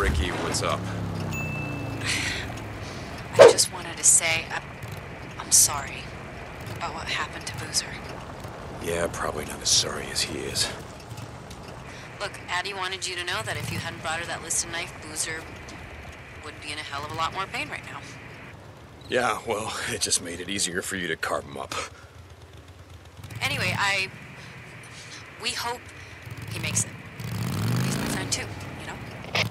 Ricky, what's up? I just wanted to say I'm sorry about what happened to Boozer. Yeah, probably not as sorry as he is. Look, Addie wanted you to know that if you hadn't brought her that listed knife, Boozer would be in a hell of a lot more pain right now. Yeah, well, it just made it easier for you to carve him up. Anyway, we hope he makes it. He's my friend too, you know?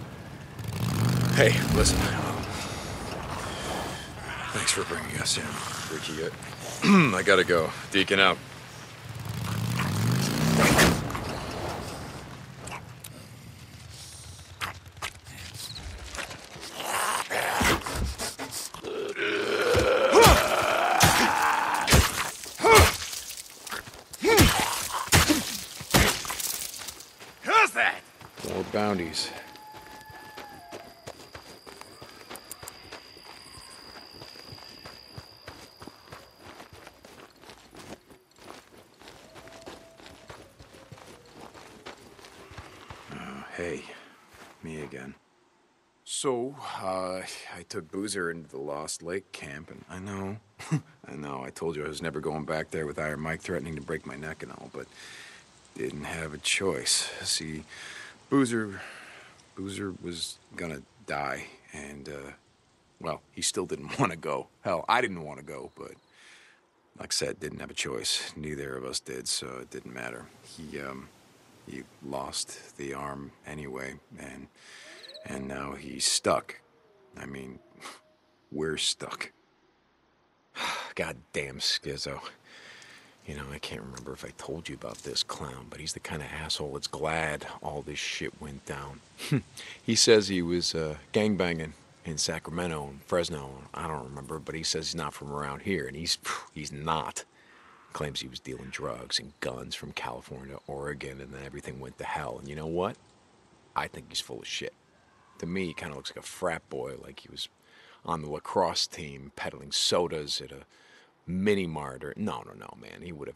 Hey, listen. Thanks for bringing us in, Ricky. I gotta go. Deacon out. Bounties. Hey, me again. So, I took Boozer into the Lost Lake camp, and I know, I told you I was never going back there with Iron Mike threatening to break my neck and all, but didn't have a choice. See, Boozer was gonna die, and, well, he still didn't want to go. Hell, I didn't want to go, but, like I said, didn't have a choice. Neither of us did, so it didn't matter. He lost the arm anyway, and now he's stuck. I mean, we're stuck. Goddamn Skizzo. You know, I can't remember if I told you about this clown, but he's the kind of asshole that's glad all this shit went down. He says he was gangbanging in Sacramento and Fresno. I don't remember, but he says he's not from around here, and he's not. Claims he was dealing drugs and guns from California to Oregon, and then everything went to hell. And you know what? I think he's full of shit. To me, he kind of looks like a frat boy, like he was on the lacrosse team peddling sodas at a mini-mart or... No, man. He would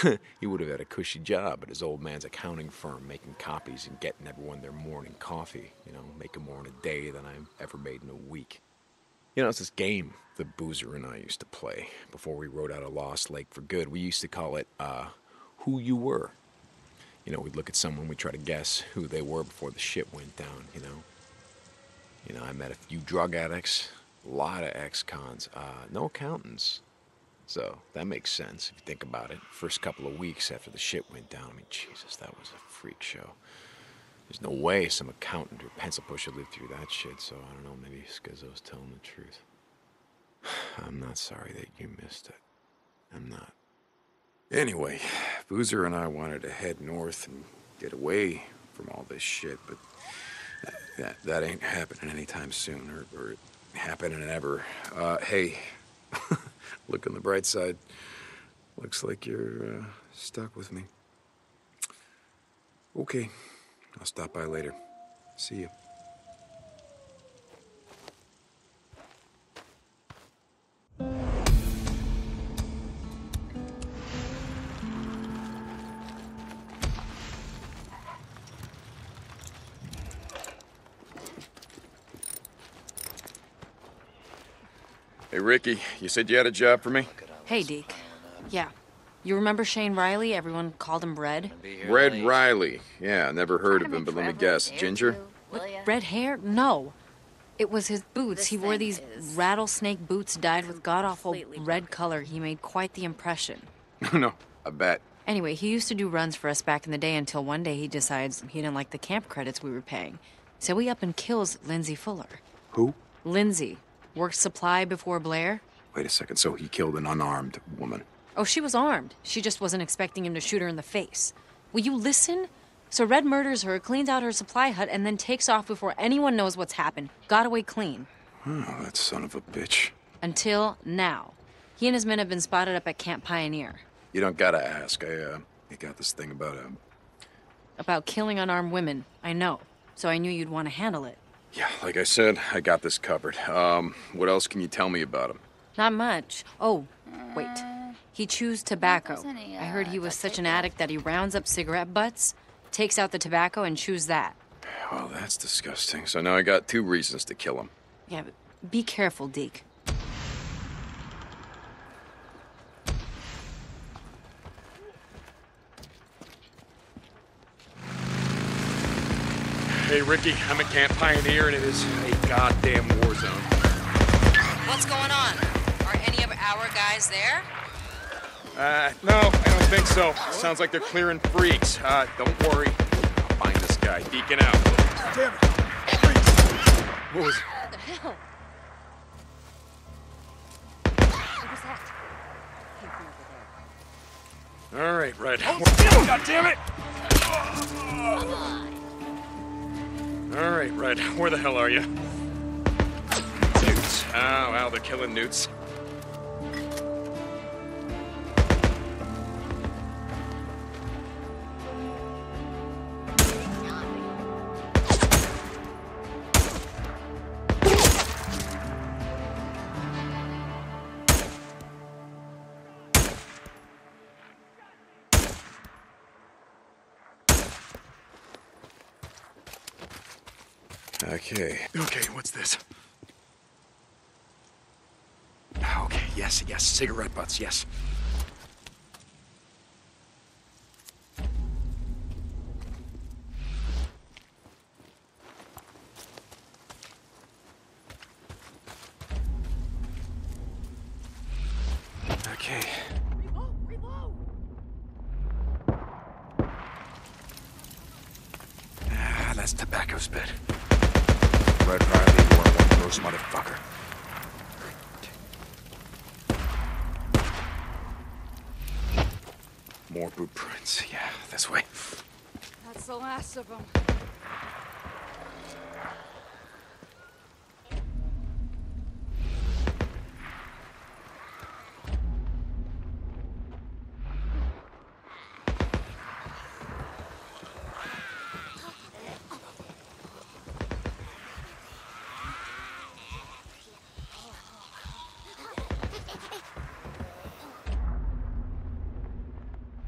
have had a cushy job at his old man's accounting firm, making copies and getting everyone their morning coffee. You know, making more in a day than I ever made in a week. You know, it's this game that Boozer and I used to play before we rode out of Lost Lake for good. We used to call it, Who You Were. You know, we'd look at someone, we'd try to guess who they were before the shit went down, you know. You know, I met a few drug addicts, a lot of ex-cons, no accountants. So, that makes sense, if you think about it. First couple of weeks after the shit went down, I mean, Jesus, that was a freak show. There's no way some accountant or pencil pusher lived through that shit, so I don't know, maybe Skizzo's telling the truth. I'm not sorry that you missed it. I'm not. Anyway, Boozer and I wanted to head north and get away from all this shit, but that ain't happening anytime soon, or happening ever. Hey... Look on the bright side. Looks like you're stuck with me. Okay, I'll stop by later. See you. Hey, Ricky, you said you had a job for me? Hey, Deke. Yeah. You remember Shane Riley? Everyone called him Red? Red Riley. Yeah, never heard of him, but let me guess. Ginger? With red hair? No. It was his boots. He wore these rattlesnake boots dyed with god-awful red color. He made quite the impression. No, I bet. Anyway, he used to do runs for us back in the day until one day he decides he didn't like the camp credits we were paying. So he up and kills Lindsay Fuller. Who? Lindsay. Worked supply before Blair? Wait a second, so he killed an unarmed woman? Oh, she was armed. She just wasn't expecting him to shoot her in the face. Will you listen? So Red murders her, cleans out her supply hut, and then takes off before anyone knows what's happened. Got away clean. Oh, that son of a bitch. Until now. He and his men have been spotted up at Camp Pioneer. You don't gotta ask. I got this thing about, about killing unarmed women. I know. So I knew you'd want to handle it. Yeah, like I said, I got this covered. What else can you tell me about him? Not much. Oh, wait. He chews tobacco. I heard he was such an addict that he rounds up cigarette butts, takes out the tobacco, and chews that. Oh, that's disgusting. So now I got two reasons to kill him. Yeah, but be careful, Deke. Hey, Ricky, I'm at Camp Pioneer, and it is a goddamn war zone. What's going on? Are any of our guys there? No, I don't think so. Sounds like they're clearing freaks. Don't worry. I'll find this guy. Deacon out. Damn it. What was it? What the hell? What was that? Came from over there. All right, Red. Oh, God damn it! Come on. All right, Red, where the hell are you? Newts. Oh, wow, they're killing newts. Okay. Okay, what's this? Okay, yes, yes, cigarette butts, yes. Okay. Reload! Ah, that's tobacco spit. Red Riley, you are one gross motherfucker. More boot prints. Yeah, this way. That's the last of them.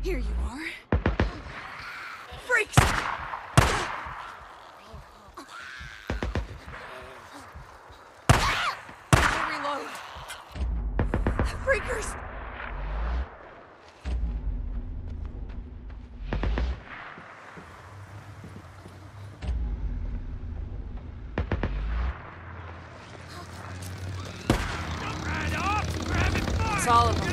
Here you are. Freaks! Reload. Freakers! Jump right up! Grab it! It's all of them.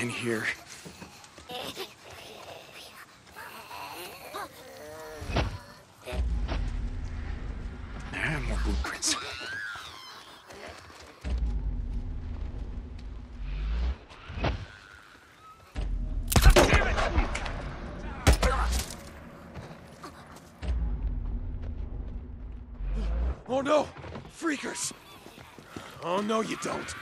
Here. More blueprints. Oh no! Freakers! Oh no, you don't.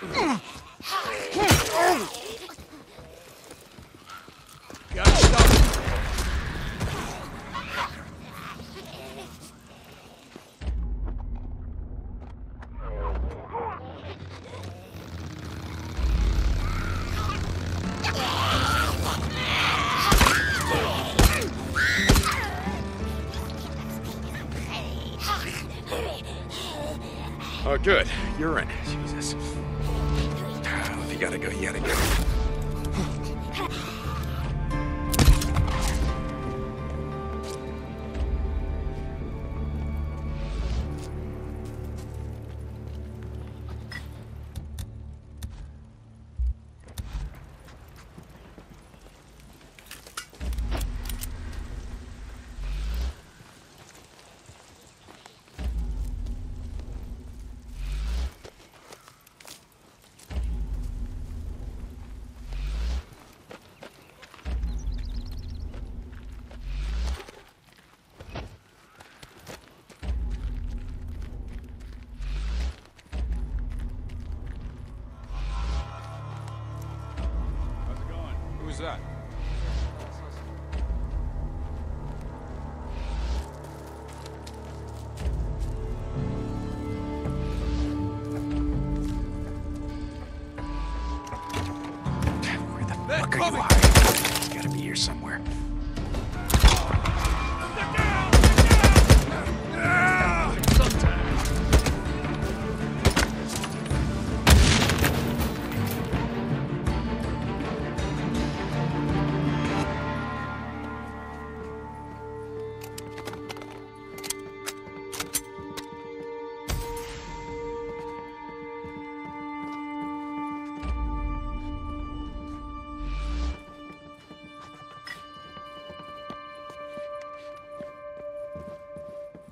Oh, good. You're in. Jesus. Oh, if you gotta go, you gotta go. Who's that?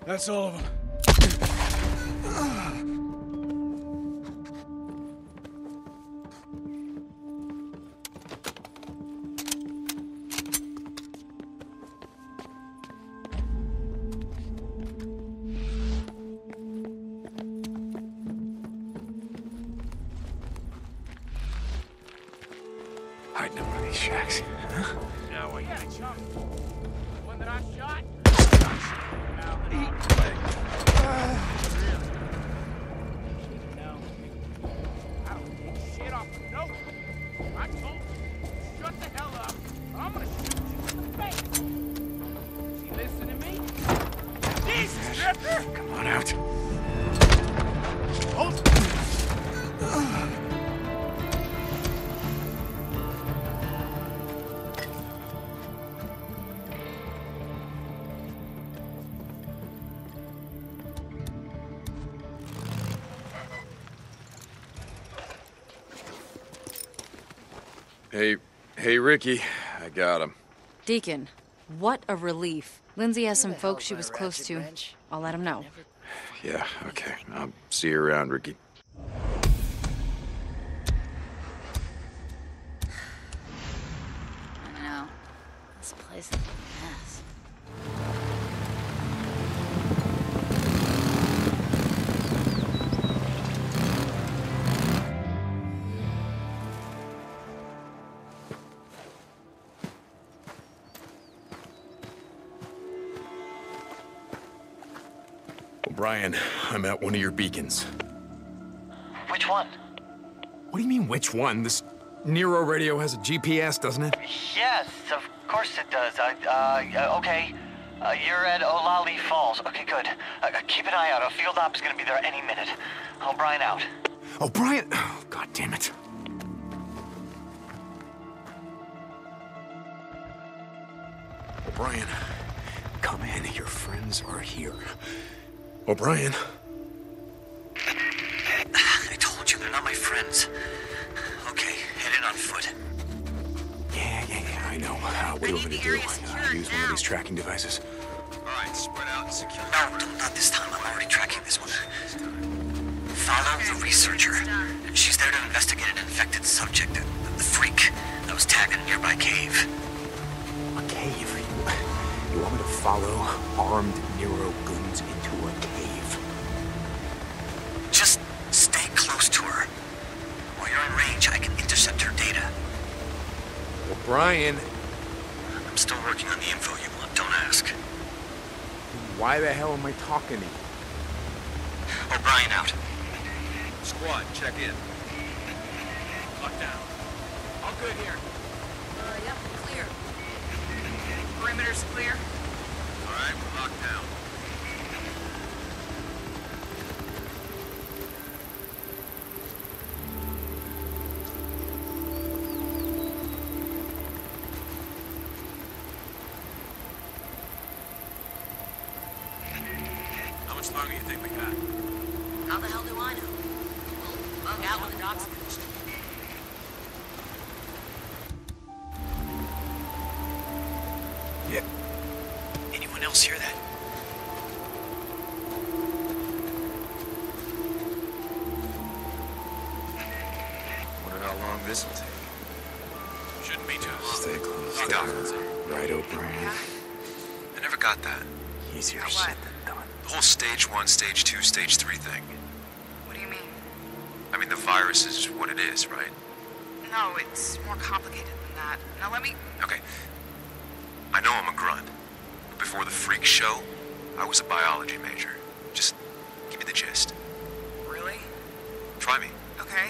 That's all of them. Hey, Ricky, I got him. Deacon, what a relief. Lindsay has some folks she was close to. I'll let him know. Yeah, okay. I'll see you around, Ricky. I know. This place is a mess. Brian, I'm at one of your beacons. Which one? What do you mean, which one? This Nero radio has a GPS, doesn't it? Yes, of course it does. Okay. You're at Olali Falls. Okay, good. Keep an eye out. A field op is going to be there any minute. O'Brien out. O'Brien? Oh, God damn it. O'Brien, come in. Your friends are here. O'Brien. I told you, they're not my friends. Okay, head in on foot. Yeah, I know. What do I need to do? Use one of these tracking devices. All right, spread out and secure. No, not this time. I'm already tracking this one. Follow the researcher. She's there to investigate an infected subject, the freak that was tagged in a nearby cave. A cave? You want me to follow armed Nero goons into a cave? Just stay close to her. While you're in range, I can intercept her data. Well, Brian... I'm still working on the info you want, don't ask. Why the hell am I talking to you? O'Brien out. Squad, check in. Lockdown. All good here. Yep, clear. Perimeter's clear. All right, we're locked down. How much longer do you think we got? How the hell do I know? We'll bug out when the doc's finished. Hear that? Wonder how long this will take. Shouldn't be too long. Stay close. Right, O'Brien. Yeah. I never got that. Easier said than done. The whole stage 1, stage 2, stage 3 thing. What do you mean? I mean, the virus is what it is, right? No, it's more complicated than that. Now let me... Okay. I know I'm a grunt. Before the freak show, I was a biology major. Just give me the gist. Really? Try me. Okay.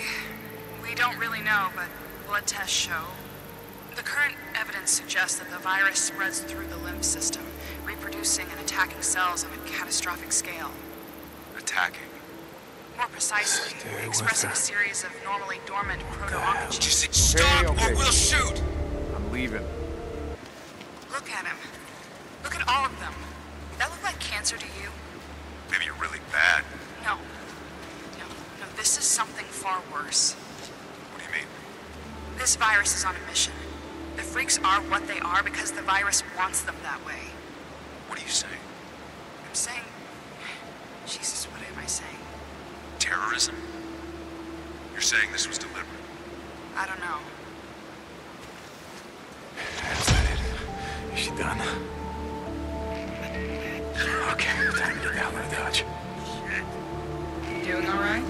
We don't really know, but blood tests show. The current evidence suggests that the virus spreads through the lymph system, reproducing and attacking cells on a catastrophic scale. Attacking? More precisely, expressing a series of normally dormant proto-oncogenes. Stop or we'll shoot! I'm leaving. Look at him. Look at all of them. That look like cancer to you? Maybe you're really bad. No, this is something far worse. What do you mean? This virus is on a mission. The freaks are what they are because the virus wants them that way. What are you saying? I'm saying terrorism? You're saying this was deliberate? I don't know. Is that it? Is she done? Okay, time to get down to the Dodge. Shit. Doing all right?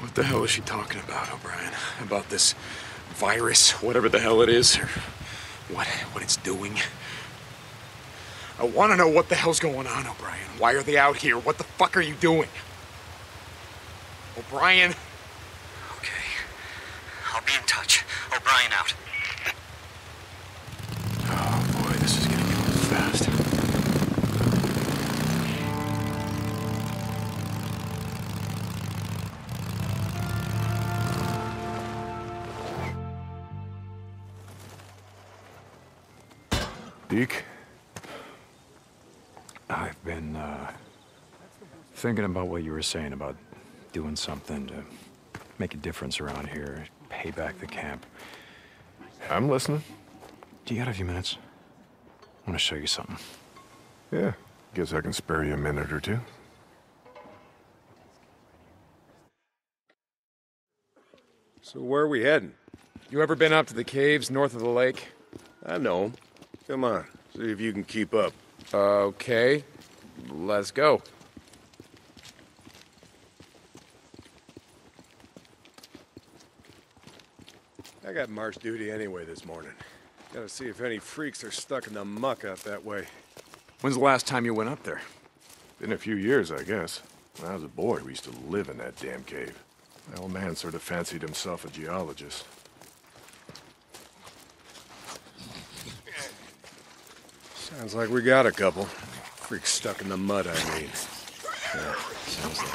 What the hell is she talking about, O'Brien? About this virus, whatever the hell it is, or what it's doing? I want to know what the hell's going on, O'Brien. Why are they out here? What the fuck are you doing? O'Brien? Okay. I'll be in touch. O'Brien out. Oh boy, this is gonna go fast. Deke, I've been thinking about what you were saying about doing something to make a difference around here, pay back the camp. I'm listening. Do you got a few minutes? I want to show you something. Yeah, guess I can spare you a minute or two. So where are we heading? You ever been out to the caves north of the lake? I know. Come on, see if you can keep up. Okay, let's go. I got march duty anyway this morning. Gotta see if any freaks are stuck in the muck up that way. When's the last time you went up there? Been a few years, I guess. When I was a boy, we used to live in that damn cave. My old man sort of fancied himself a geologist. Sounds like we got a couple. Freaks stuck in the mud, I mean. Yeah, sounds like.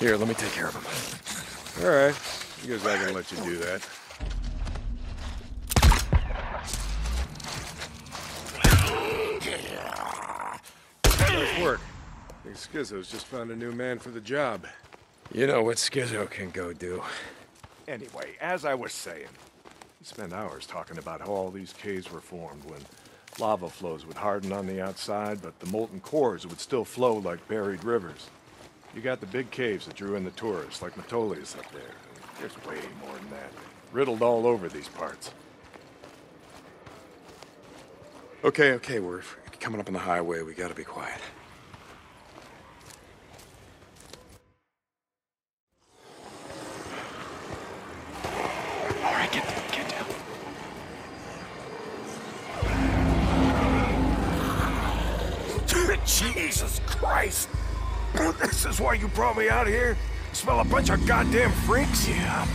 Here, let me take care of them. All right. I guess I can let you do that. Nice work. I think Skizzo's just found a new man for the job. You know what Skizzo can go do. Anyway, as I was saying, we spent hours talking about how all these caves were formed when lava flows would harden on the outside, but the molten cores would still flow like buried rivers. You got the big caves that drew in the tourists, like Metolius up there. There's way more than that. Riddled all over these parts. Okay, we're coming up on the highway. We gotta be quiet. Jesus Christ! This is why you brought me out here? Smell a bunch of goddamn freaks? Yeah.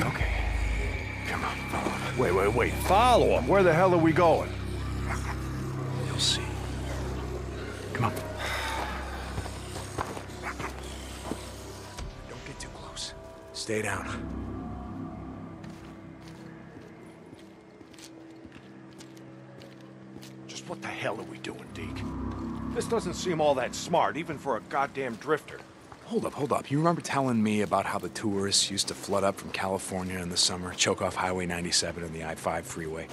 Okay. Come on, follow him. Wait. Follow him? Where the hell are we going? You'll see. Come on. Don't get too close. Stay down. What the hell are we doing, Deke? This doesn't seem all that smart, even for a goddamn drifter. Hold up. You remember telling me about how the tourists used to flood up from California in the summer, choke off Highway 97 and the I-5 freeway?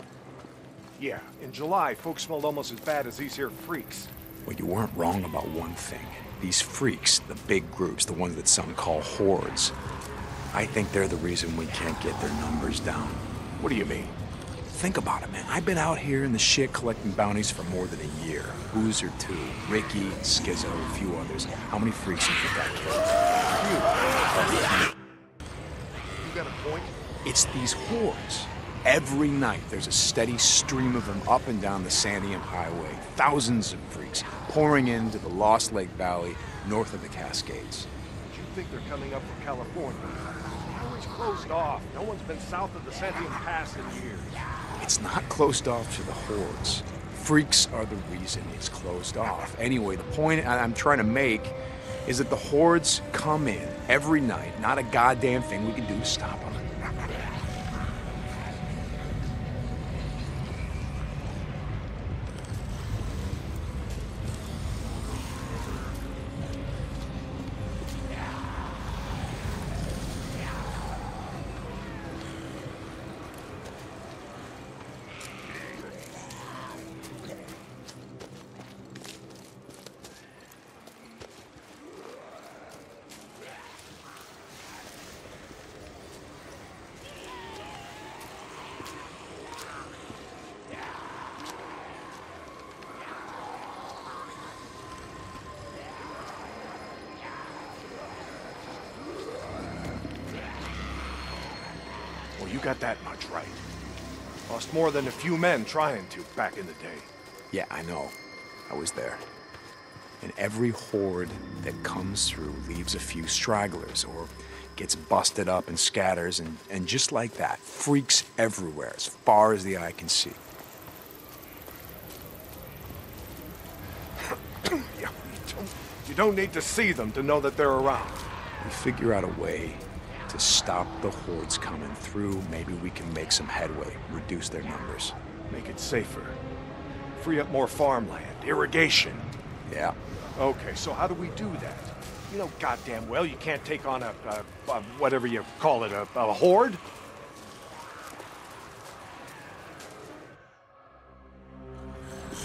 Yeah, in July, folks smelled almost as bad as these here freaks. Well, you weren't wrong about one thing. These freaks, the big groups, the ones that some call hordes, I think they're the reason we can't get their numbers down. What do you mean? Think about it, man. I've been out here in the shit collecting bounties for more than a year. Boozer 2, Ricky, Skizzo, a few others. How many freaks do you think I killed? You got a point? It's these hordes. Every night there's a steady stream of them up and down the Santiam Highway. Thousands of freaks pouring into the Lost Lake Valley north of the Cascades. But you think they're coming up from California? It's closed off. No one's been south of the Santiam Pass in years. It's not closed off to the hordes. Freaks are the reason it's closed off. Anyway, the point I'm trying to make is that the hordes come in every night. Not a goddamn thing we can do to stop them. You got that much right. Lost more than a few men trying to back in the day. Yeah, I know. I was there. And every horde that comes through leaves a few stragglers or gets busted up and scatters, and just like that, freaks everywhere as far as the eye can see. You don't need to see them to know that they're around. We figure out a way to stop the hordes coming through. Maybe we can make some headway, reduce their numbers. Make it safer. Free up more farmland, irrigation. Yeah. Okay, so how do we do that? You know goddamn well you can't take on a whatever you call it, a horde?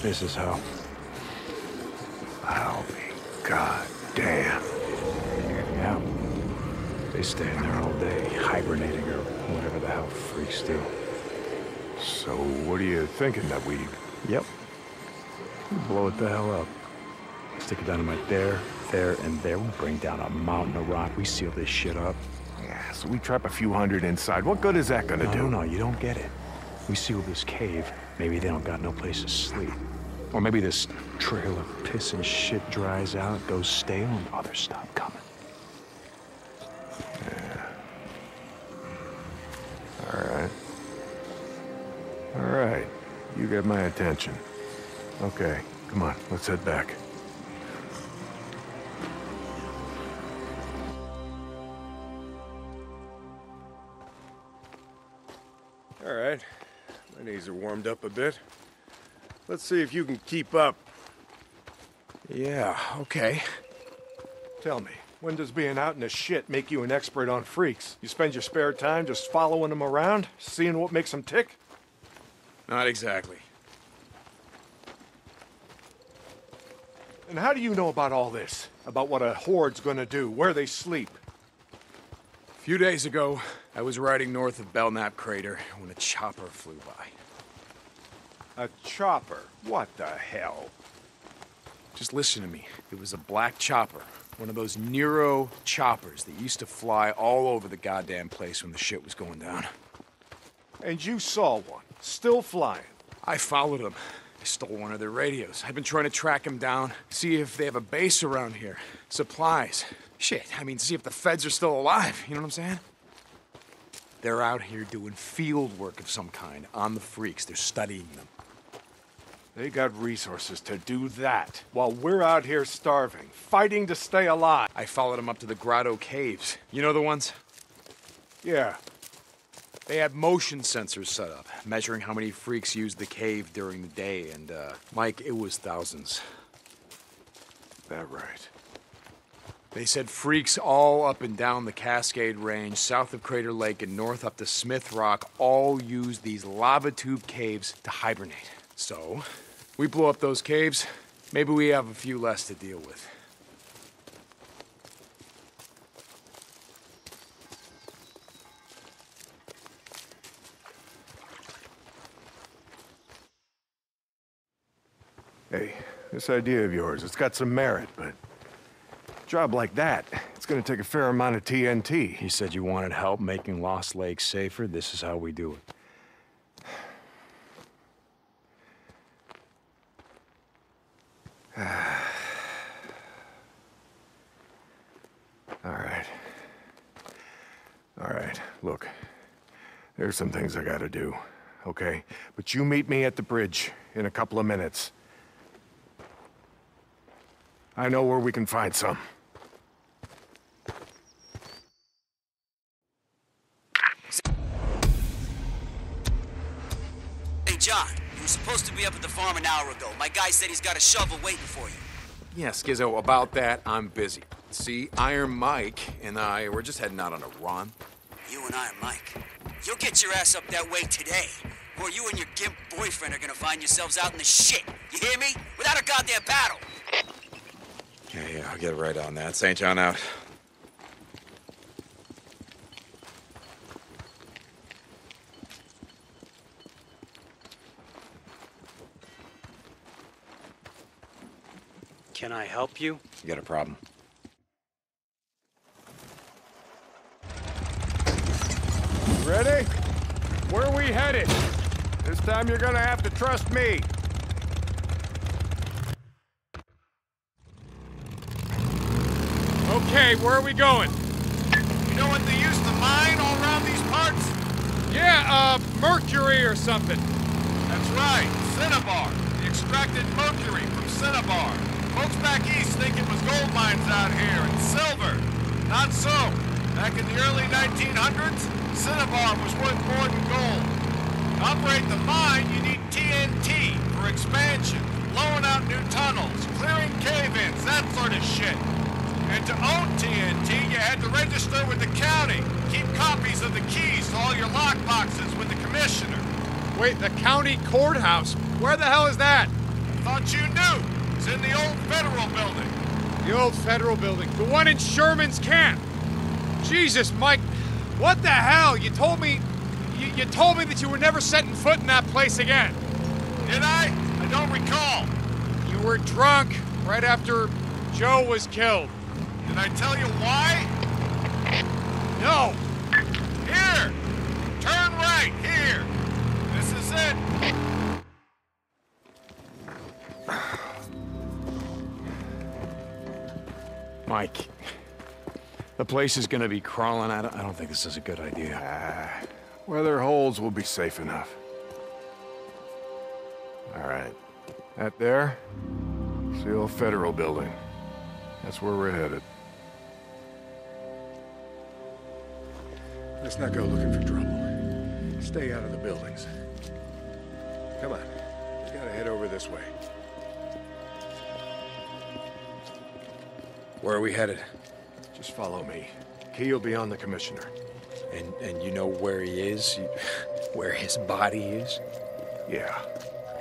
This is how. I'll be goddamn. Yeah. They stay in there all day, hibernating or whatever the hell freaks do. So what are you thinking that we... Yep. We'll blow it the hell up. Stick a dynamite there, and there. We'll bring down a mountain of rock. We seal this shit up. Yeah, so we trap a few hundred inside. What good is that gonna do? No, you don't get it. We seal this cave. Maybe they don't got no place to sleep. Or maybe this trail of piss and shit dries out, goes stale, and others stop coming. All right, you got my attention. Okay, come on, let's head back. All right, my knees are warmed up a bit. Let's see if you can keep up. Yeah, okay. Tell me, when does being out in the shit make you an expert on freaks? You spend your spare time just following them around, seeing what makes them tick? Not exactly. And how do you know about all this? About what a horde's gonna do, where they sleep? A few days ago, I was riding north of Belknap Crater when a chopper flew by. A chopper? What the hell? Just listen to me. It was a black chopper. One of those Nero choppers that used to fly all over the goddamn place when the shit was going down. And you saw one. Still flying. I followed them. I stole one of their radios. I've been trying to track them down, see if they have a base around here. Supplies. Shit, I mean, see if the feds are still alive, you know what I'm saying? They're out here doing field work of some kind on the freaks. They're studying them. They got resources to do that, while we're out here starving, fighting to stay alive. I followed them up to the Grotto Caves. You know the ones? Yeah. They had motion sensors set up, measuring how many freaks used the cave during the day, and, Mike, it was thousands. That right. They said freaks all up and down the Cascade Range, south of Crater Lake and north up to Smith Rock, all used these lava tube caves to hibernate. So, we blow up those caves, maybe we have a few less to deal with. Hey, this idea of yours, it's got some merit, but a job like that, it's gonna take a fair amount of TNT. You said you wanted help making Lost Lake safer. This is how we do it. All right. All right, look. There's some things I gotta do, okay? But you meet me at the bridge in a couple of minutes. I know where we can find some. Hey, John. You were supposed to be up at the farm an hour ago. My guy said he's got a shovel waiting for you. Yeah, Skizzo, about that, I'm busy. See, Iron Mike and I, we're just heading out on a run. You and Iron Mike? You'll get your ass up that way today, or you and your gimp boyfriend are gonna find yourselves out in the shit. You hear me? Without a goddamn battle! Yeah, I'll get right on that. St. John out. Can I help you? You got a problem? Ready? Where are we headed? This time you're gonna have to trust me. Okay, where are we going? You know what they use to mine all around these parts? Yeah, mercury or something. That's right, Cinnabar. They extracted mercury from Cinnabar. Folks back east think it was gold mines out here, and silver. Not so. Back in the early 1900s, Cinnabar was worth more than gold. To operate the mine, you need TNT for expansion, blowing out new tunnels, clearing cave-ins, that sort of shit. And to own TNT, you had to register with the county, keep copies of the keys to all your lockboxes with the commissioner. Wait, the county courthouse? Where the hell is that? Thought you knew. It's in the old federal building. The old federal building? The one in Sherman's camp? Jesus, Mike, what the hell? You told me... You told me that you were never setting foot in that place again. Did I? I don't recall. You were drunk right after Joe was killed. Did I tell you why? No. Here! Turn right, here! This is it! Mike, the place is gonna be crawling. I don't think this is a good idea. Weather holes will be safe enough. All right, that there, it's the old federal building. That's where we're headed. Let's not go looking for trouble. Stay out of the buildings. Come on, we gotta head over this way. Where are we headed? Just follow me. Key will be on the commissioner. And you know where he is? Where his body is? Yeah,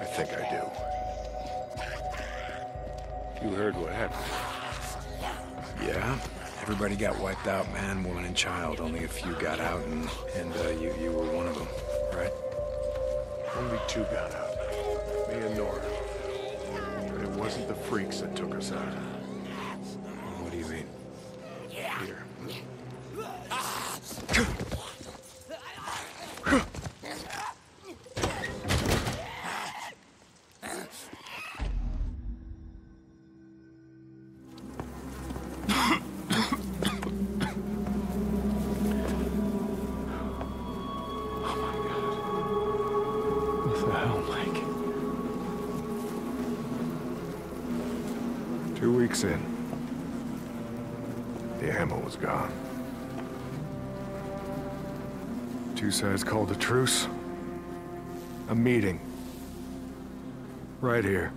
I think I do. You heard what happened. Yeah? Everybody got wiped out, man, woman, and child. Only a few got out, and you were one of them, right? Only two got out. Me and Nora. But it wasn't the freaks that took us out. It's called a truce, a meeting, right here.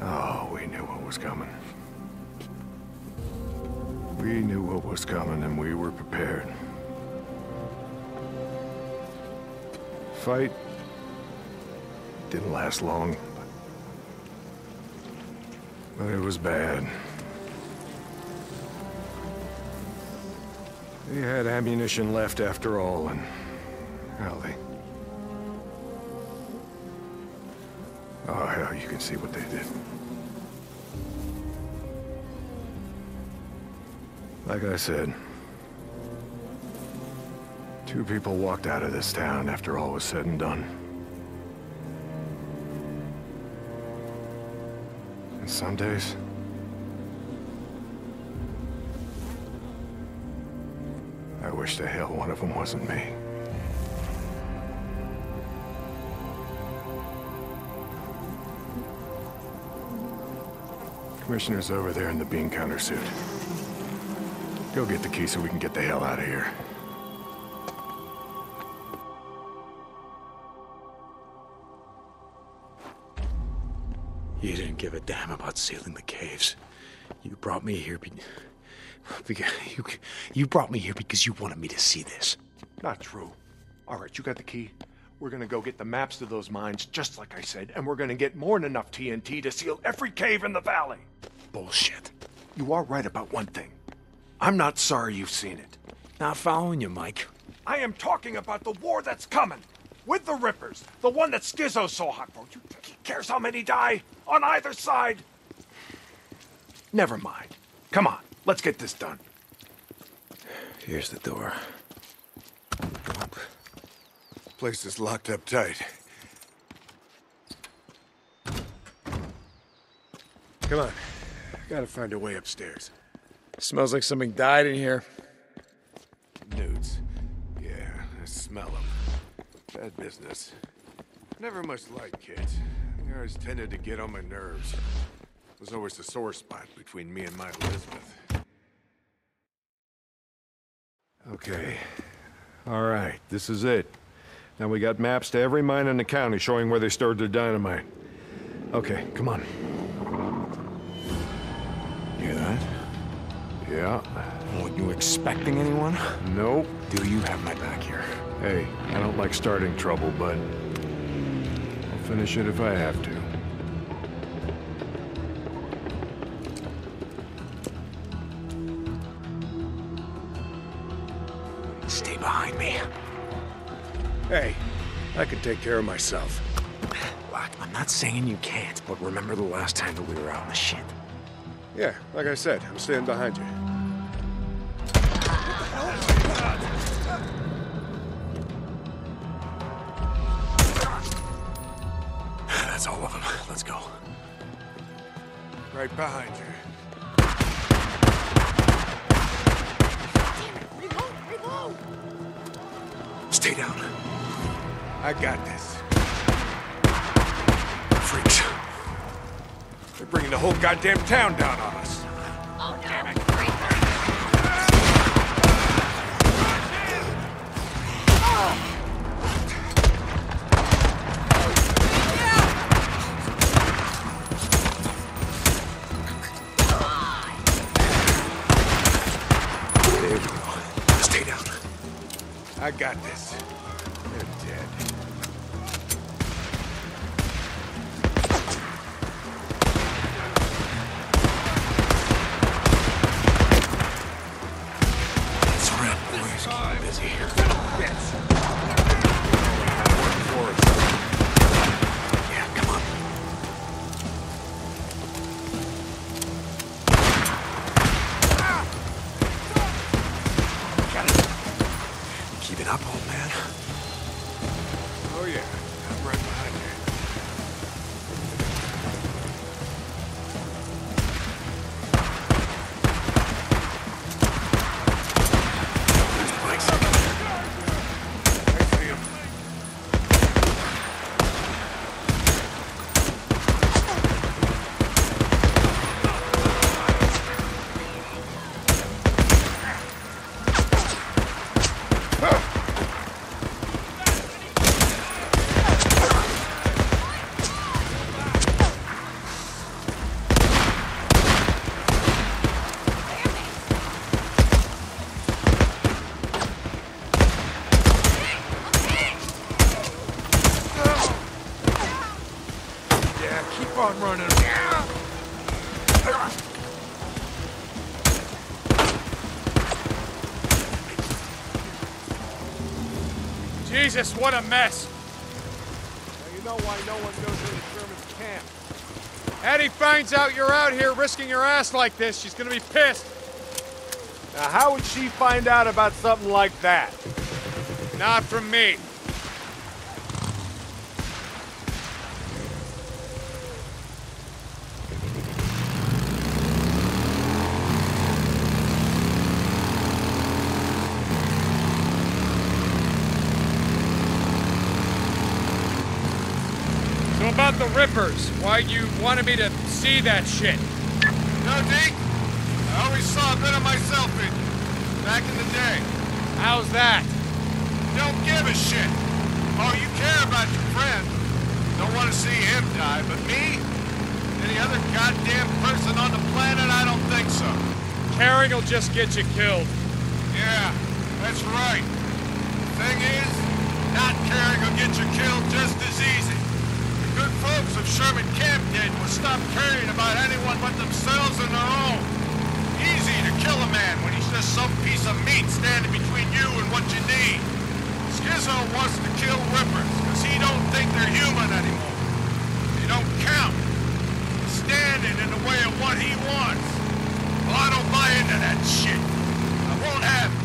Oh, we knew what was coming. We knew what was coming and we were prepared. Fight didn't last long, but it was bad. They had ammunition left after all, and... well, Oh, hell, you can see what they did. Like I said, two people walked out of this town after all was said and done. And some days, I wish to hell one of them wasn't me. Commissioner's over there in the bean counter suit. Go get the key so we can get the hell out of here. You didn't give a damn about sealing the caves. You brought me here because you wanted me to see this. Not true. All right, you got the key. We're gonna go get the maps to those mines, just like I said, and we're gonna get more than enough TNT to seal every cave in the valley. Bullshit. You are right about one thing. I'm not sorry you've seen it. Not following you, Mike. I am talking about the war that's coming. With the Rippers. The one that Skizzo's so hot for. You think he cares how many die? On either side? Never mind. Come on. Let's get this done. Here's the door. Place is locked up tight. Come on. Gotta find a way upstairs. Smells like something died in here. Dudes. Yeah, I smell them. Bad business. Never much like kids. They always tended to get on my nerves. There's always a sore spot between me and my Elizabeth. Okay. Alright, this is it. Now we got maps to every mine in the county showing where they stored their dynamite. Okay, come on. You hear that? Yeah. Weren't you expecting anyone? Nope. Do you have my back here? Hey, I don't like starting trouble, but I'll finish it if I have to. Stay behind me. Hey, I can take care of myself. Look, I'm not saying you can't, but remember the last time that we were out in the shit? Yeah, like I said, I'm staying behind you. That's all of them. Let's go. Right behind you. Reload! Reload! Stay down. I got this. Freaks. They're bringing the whole goddamn town down on us. Oh, no. Damn it. There we go. Stay down. I got this. They're dead. Jesus, what a mess! Now you You know why no one goes into Sherman's camp. Addie finds out you're out here risking your ass like this. She's gonna be pissed. Now, how would she find out about something like that? Not from me. The Rippers. Why you wanted me to see that shit? No, Deke. I always saw a bit of myself in you. Back in the day. How's that? Don't give a shit. Oh, you care about your friend. Don't want to see him die, but me? Any other goddamn person on the planet? I don't think so. Caring will just get you killed. Yeah, that's right. The thing is, not caring will get you killed just as easy. Good folks of Sherman Camp did was stop caring about anyone but themselves and their own. Easy to kill a man when he's just some piece of meat standing between you and what you need. Skizzo wants to kill Rippers because he don't think they're human anymore. They don't count. Standing in the way of what he wants. Well, I don't buy into that shit. I won't have it.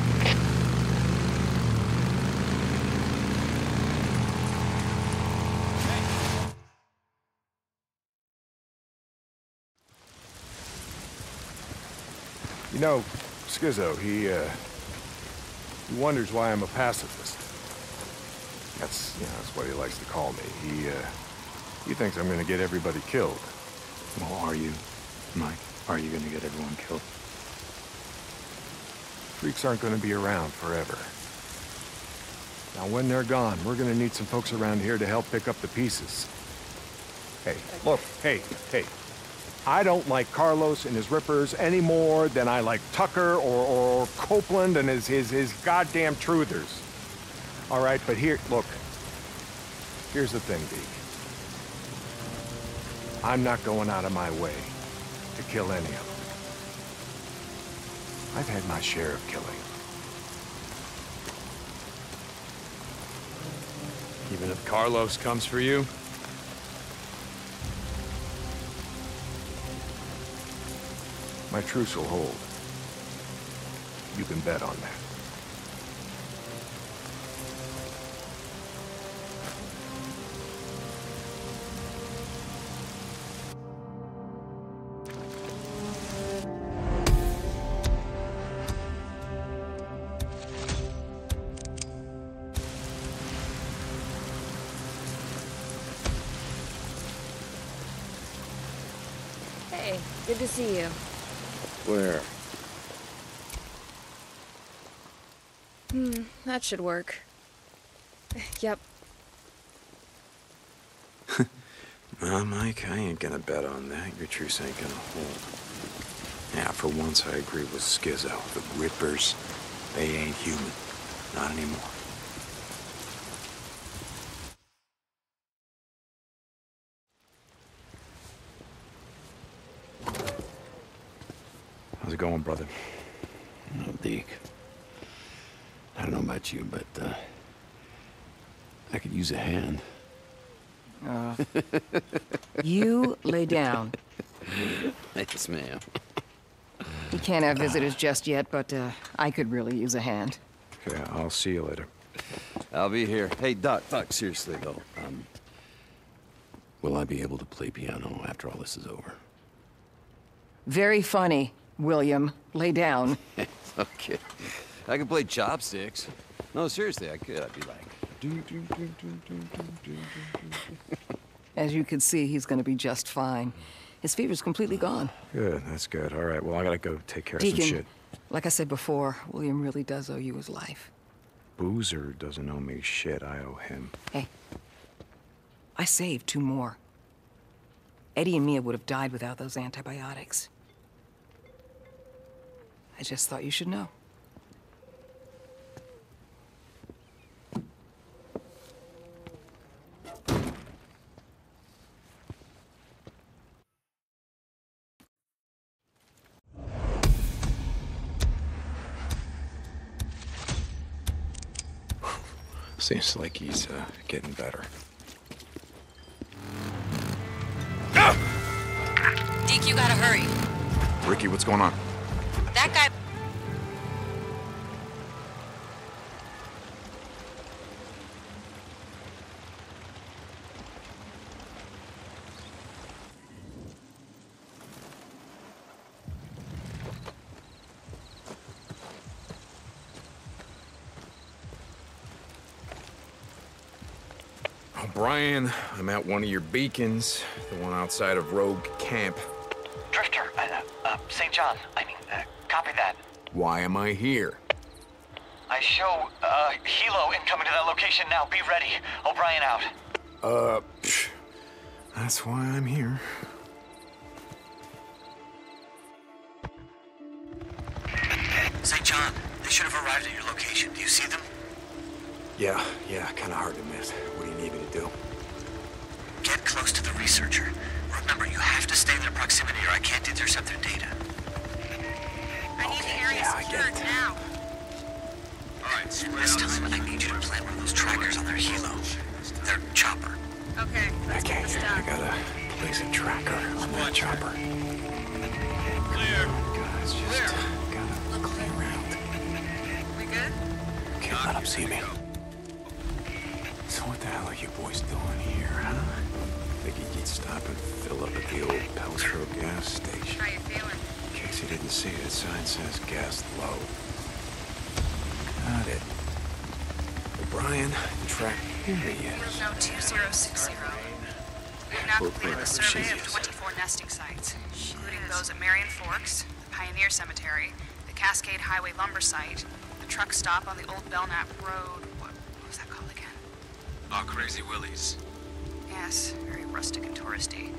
You know, Skizzo, he wonders why I'm a pacifist. That's, you know, that's what he likes to call me. He thinks I'm gonna get everybody killed. Well, are you, Mike? Are you gonna get everyone killed? Freaks aren't gonna be around forever. Now, when they're gone, we're gonna need some folks around here to help pick up the pieces. Hey, look, hey. I don't like Carlos and his Rippers any more than I like Tucker or Copeland and his goddamn truthers. All right, but here, look. Here's the thing, Deke. I'm not going out of my way to kill any of them. I've had my share of killing. Even if Carlos comes for you? My truce will hold. You can bet on that. Hey, good to see you. Blair. That should work. Yep. Nah, Mike, I ain't gonna bet on that. Your truce ain't gonna hold. Yeah, for once I agree with Skizzo. The Rippers, they ain't human. Not anymore. How's it going, brother? No, Deke. I don't know about you, but I could use a hand. You lay down. Yes, ma'am. You can't have visitors just yet, but I could really use a hand. Okay, I'll see you later. I'll be here. Hey, Doc, seriously, though. Will I be able to play piano after all this is over? Very funny. William, lay down. Okay. I could play chopsticks. No, seriously, I could. I'd be like... Do, do, do, do, do, do, do. As you can see, he's going to be just fine. His fever's completely gone. Good, that's good. All right, well, I gotta go take care of some shit. Like I said before, William really does owe you his life. Boozer doesn't owe me shit. I owe him. Hey, I saved two more. Eddie and Mia would have died without those antibiotics. I just thought you should know. Seems like he's getting better. Jack, you gotta hurry. Ricky, what's going on? That guy... O'Brien, I'm at one of your beacons, the one outside of Rogue Camp. Drifter, St. John, copy that. Why am I here? I show, Hilo incoming to that location now. Be ready. O'Brien out. That's why I'm here. St. John, they should have arrived at your location. Do you see them? Yeah, kind of hard to miss. What do you need me to do? Get close to the researcher. Remember, you have to stay in their proximity or I can't intercept their data. I need the area secured now. This time, I need you to plant one of those trackers on their helo. Their chopper. Okay, I gotta place a tracker on that chopper. Clear. Guys, just gotta look around. We good? Can't let them see me. So what the hell are you boys doing here, huh? Think you'd stop and fill up at the old Peltro gas station. How you feeling? In case you didn't see it, the sign says gas low. Got it. O'Brien, the track. Here he is. Room 2060. We've now completed the survey of 24 nesting sites, including those at Marion Forks, the Pioneer Cemetery, the Cascade Highway lumber site, the truck stop on the old Belknap Road. What was that called again? Crazy Willies. Yes, very rustic and touristy.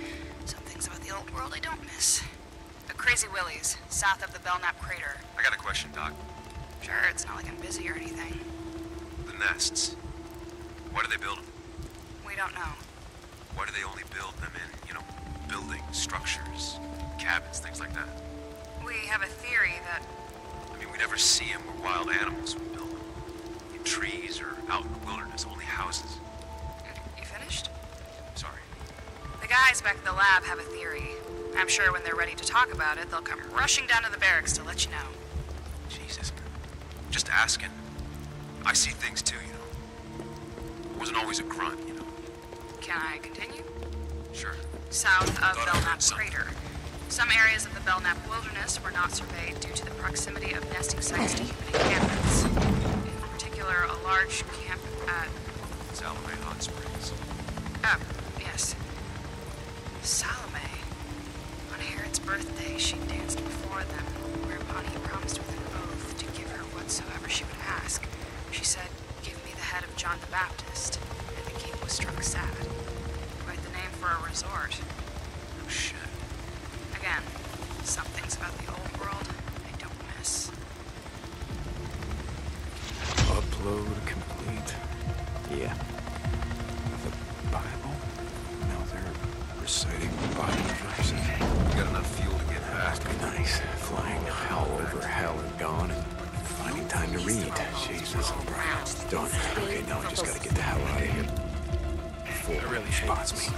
Some things about the old world I don't miss. The Crazy Willies, south of the Belknap Crater. I got a question, Doc. Sure, it's not like I'm busy or anything. The nests. Why do they build them? We don't know. Why do they only build them in, buildings, structures, cabins, things like that? We have a theory that... we never see them where wild animals would build them. In trees or out in the wilderness, only houses. The guys back at the lab have a theory. I'm sure when they're ready to talk about it, they'll come rushing down to the barracks to let you know. Jesus, just asking. I see things too, It wasn't always a grunt, Can I continue? Sure. South of Belknap Crater. Some areas of the Belknap Wilderness were not surveyed due to the proximity of nesting sites to human encampments. In particular, a large camp at... Salome Hot Springs. Oh, yes. Salome. On Herod's birthday, she danced before them, whereupon he promised with an oath to give her whatsoever she would ask. She said, "Give me the head of John the Baptist," and the king was struck sad. Quite the name for a resort. Oh shit. Again, some things about the old world I don't miss. Upload complete. Yeah. The Bible? No, they're... Reciting the Bible verses. You got enough fuel to get past. Be nice. Flying hell over hell and gone and finding time to read. Jesus, O'Brien. Done. Okay, now I just gotta get the hell out of here. Before it really spots me.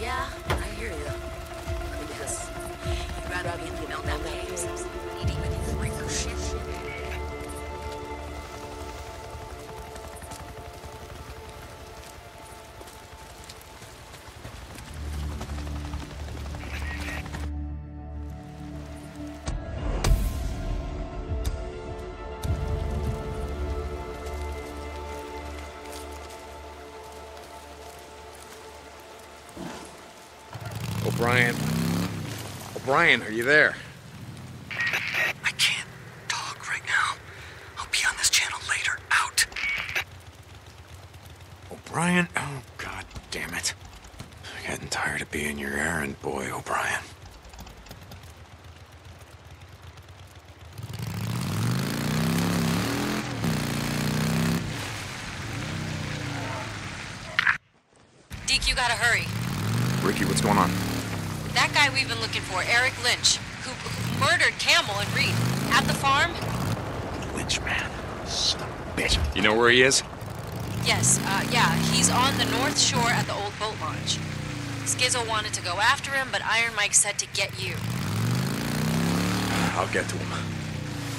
Yeah, I hear you. Let me guess. You'd rather be in the Belknap Caves. You'd even need to break your shit. O'Brien, are you there? I can't talk right now. I'll be on this channel later. Out. O'Brien? Oh, god damn it. I'm getting tired of being your errand boy, O'Brien. Deke, you gotta hurry. Ricky, what's going on? That guy we've been looking for, Eric Lynch, who murdered Camel and Reed at the farm. Lynch, man. Son of a bitch. You know where he is? Yes, yeah. He's on the north shore at the old boat launch. Skizzo wanted to go after him, but Iron Mike said to get you. I'll get to him.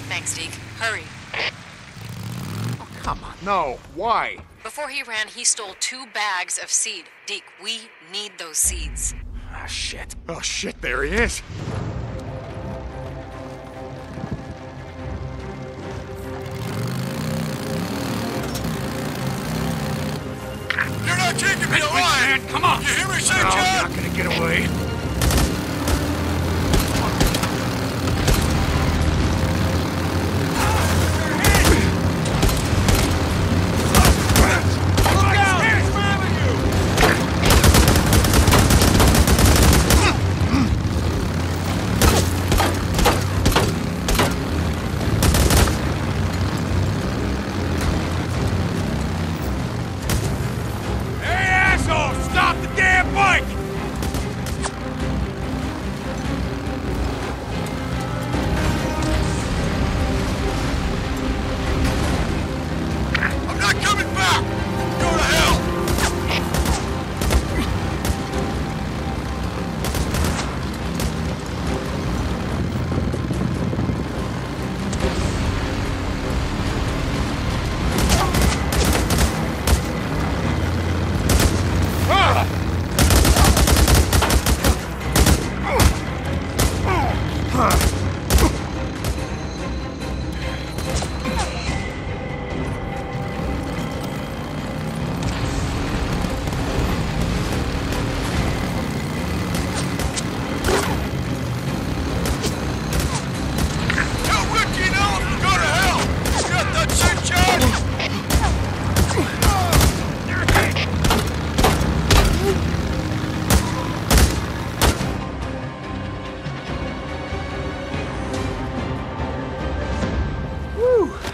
Thanks, Deke. Hurry. Oh, come on. No, why? Before he ran, he stole 2 bags of seed. Deke, we need those seeds. Ah, shit. Oh, shit, there he is. You're not taking me alive! Come on! You hear me, Santiam? No, you're not gonna get away.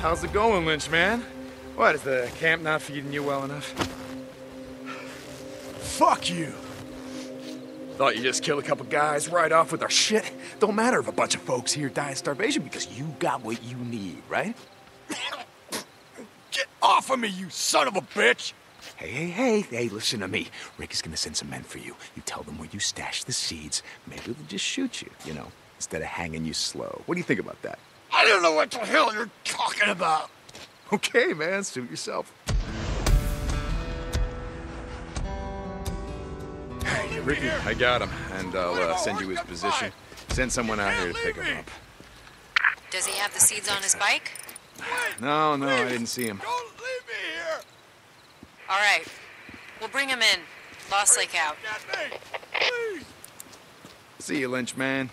How's it going, Lynch man? What, is the camp not feeding you well enough? Fuck you! Thought you just killed a couple guys right off with our shit? Don't matter if a bunch of folks here die of starvation because you got what you need, right? Get off of me, you son of a bitch! Hey, listen to me. Rick is gonna send some men for you. You tell them where you stash the seeds. Maybe they'll just shoot you, you know, instead of hanging you slow. What do you think about that? I don't know what the hell you're talking about. Okay, man, suit yourself. Hey, Ricky, I got him, and I'll send you his position. Send someone out here to pick him up. Does he have the seeds on his bike? No, I didn't see him. Don't leave me here! All right, we'll bring him in. Lost Lake out. See you, Lynch man.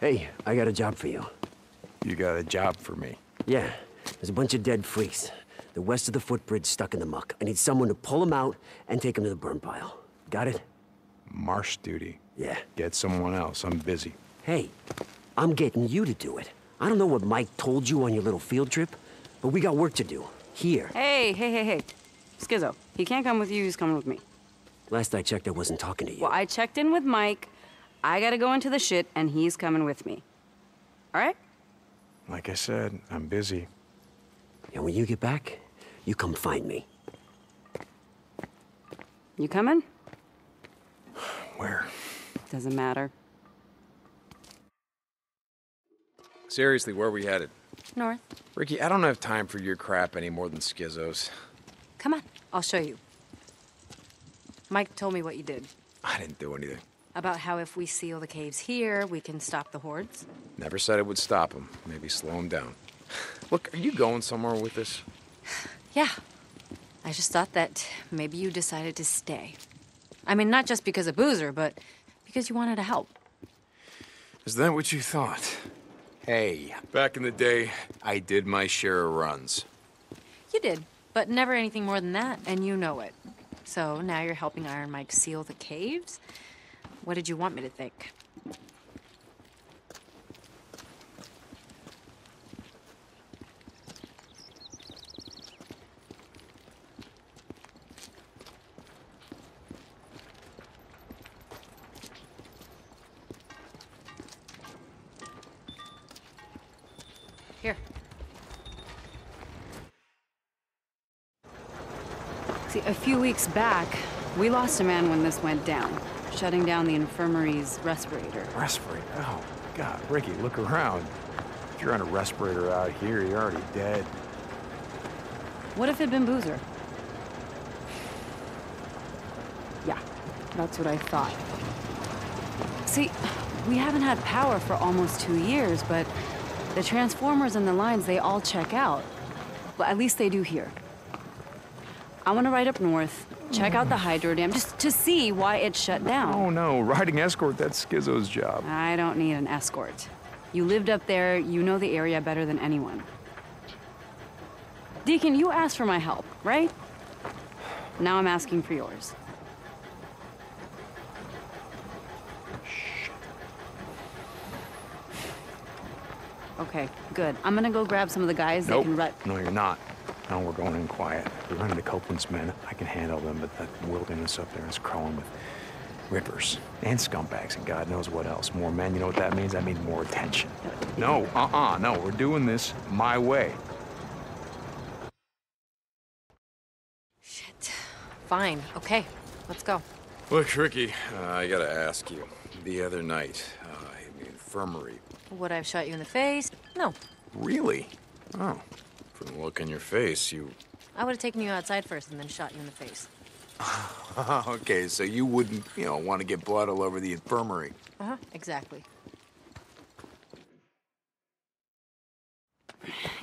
Hey, I got a job for you. You got a job for me? Yeah. There's a bunch of dead freaks. They're west of the footbridge, stuck in the muck. I need someone to pull them out and take them to the burn pile. Got it? Marsh duty. Yeah. Get someone else. I'm busy. Hey, I'm getting you to do it. I don't know what Mike told you on your little field trip, but we got work to do. Here. Hey. Skizzo, he can't come with you, he's coming with me. Last I checked, I wasn't talking to you. Well, I checked in with Mike. I gotta go into the shit, and he's coming with me. All right? Like I said, I'm busy. And when you get back, you come find me. You coming? Where? Doesn't matter. Seriously, where are we headed? North. Ricky, I don't have time for your crap any more than Skizzo's. Come on, I'll show you. Mike told me what you did. I didn't do anything. About how if we seal the caves here, we can stop the hordes. Never said it would stop them. Maybe slow them down. Look, are you going somewhere with this? Yeah. I just thought that maybe you decided to stay. I mean, not just because of Boozer, but because you wanted to help. Is that what you thought? Hey, back in the day, I did my share of runs. You did, but never anything more than that, and you know it. So now you're helping Iron Mike seal the caves? What did you want me to think? See, a few weeks back, we lost a man when this went down, shutting down the infirmary's respirator. Respirator? Oh, God, Ricky, look around. If you're on a respirator out here, you're already dead. What if it'd been Boozer? Yeah, that's what I thought. See, we haven't had power for almost 2 years, but the transformers and the lines, they all check out. Well, at least they do here. I want to ride up north, check out the hydro dam, just to see why it shut down. Oh, no, riding escort, that's Skizzo's job. I don't need an escort. You lived up there, you know the area better than anyone. Deacon, you asked for my help, right? Now I'm asking for yours. Okay, good. I'm gonna go grab some of the guys that can rut. No, you're not. No, we're going in quiet. We're running to Copeland's men. I can handle them, but that wilderness up there is crawling with rippers and scumbags and God knows what else. More men, you know what that means? That means more attention. No, no, we're doing this my way. Shit. Fine, okay, let's go. Look, Ricky, I gotta ask you. The other night, in the infirmary. Would I have shot you in the face? No. Really? Oh. From the look in your face, you... I would have taken you outside first and then shot you in the face. Okay, so you wouldn't, you know, want to get blood all over the infirmary. Uh-huh, exactly.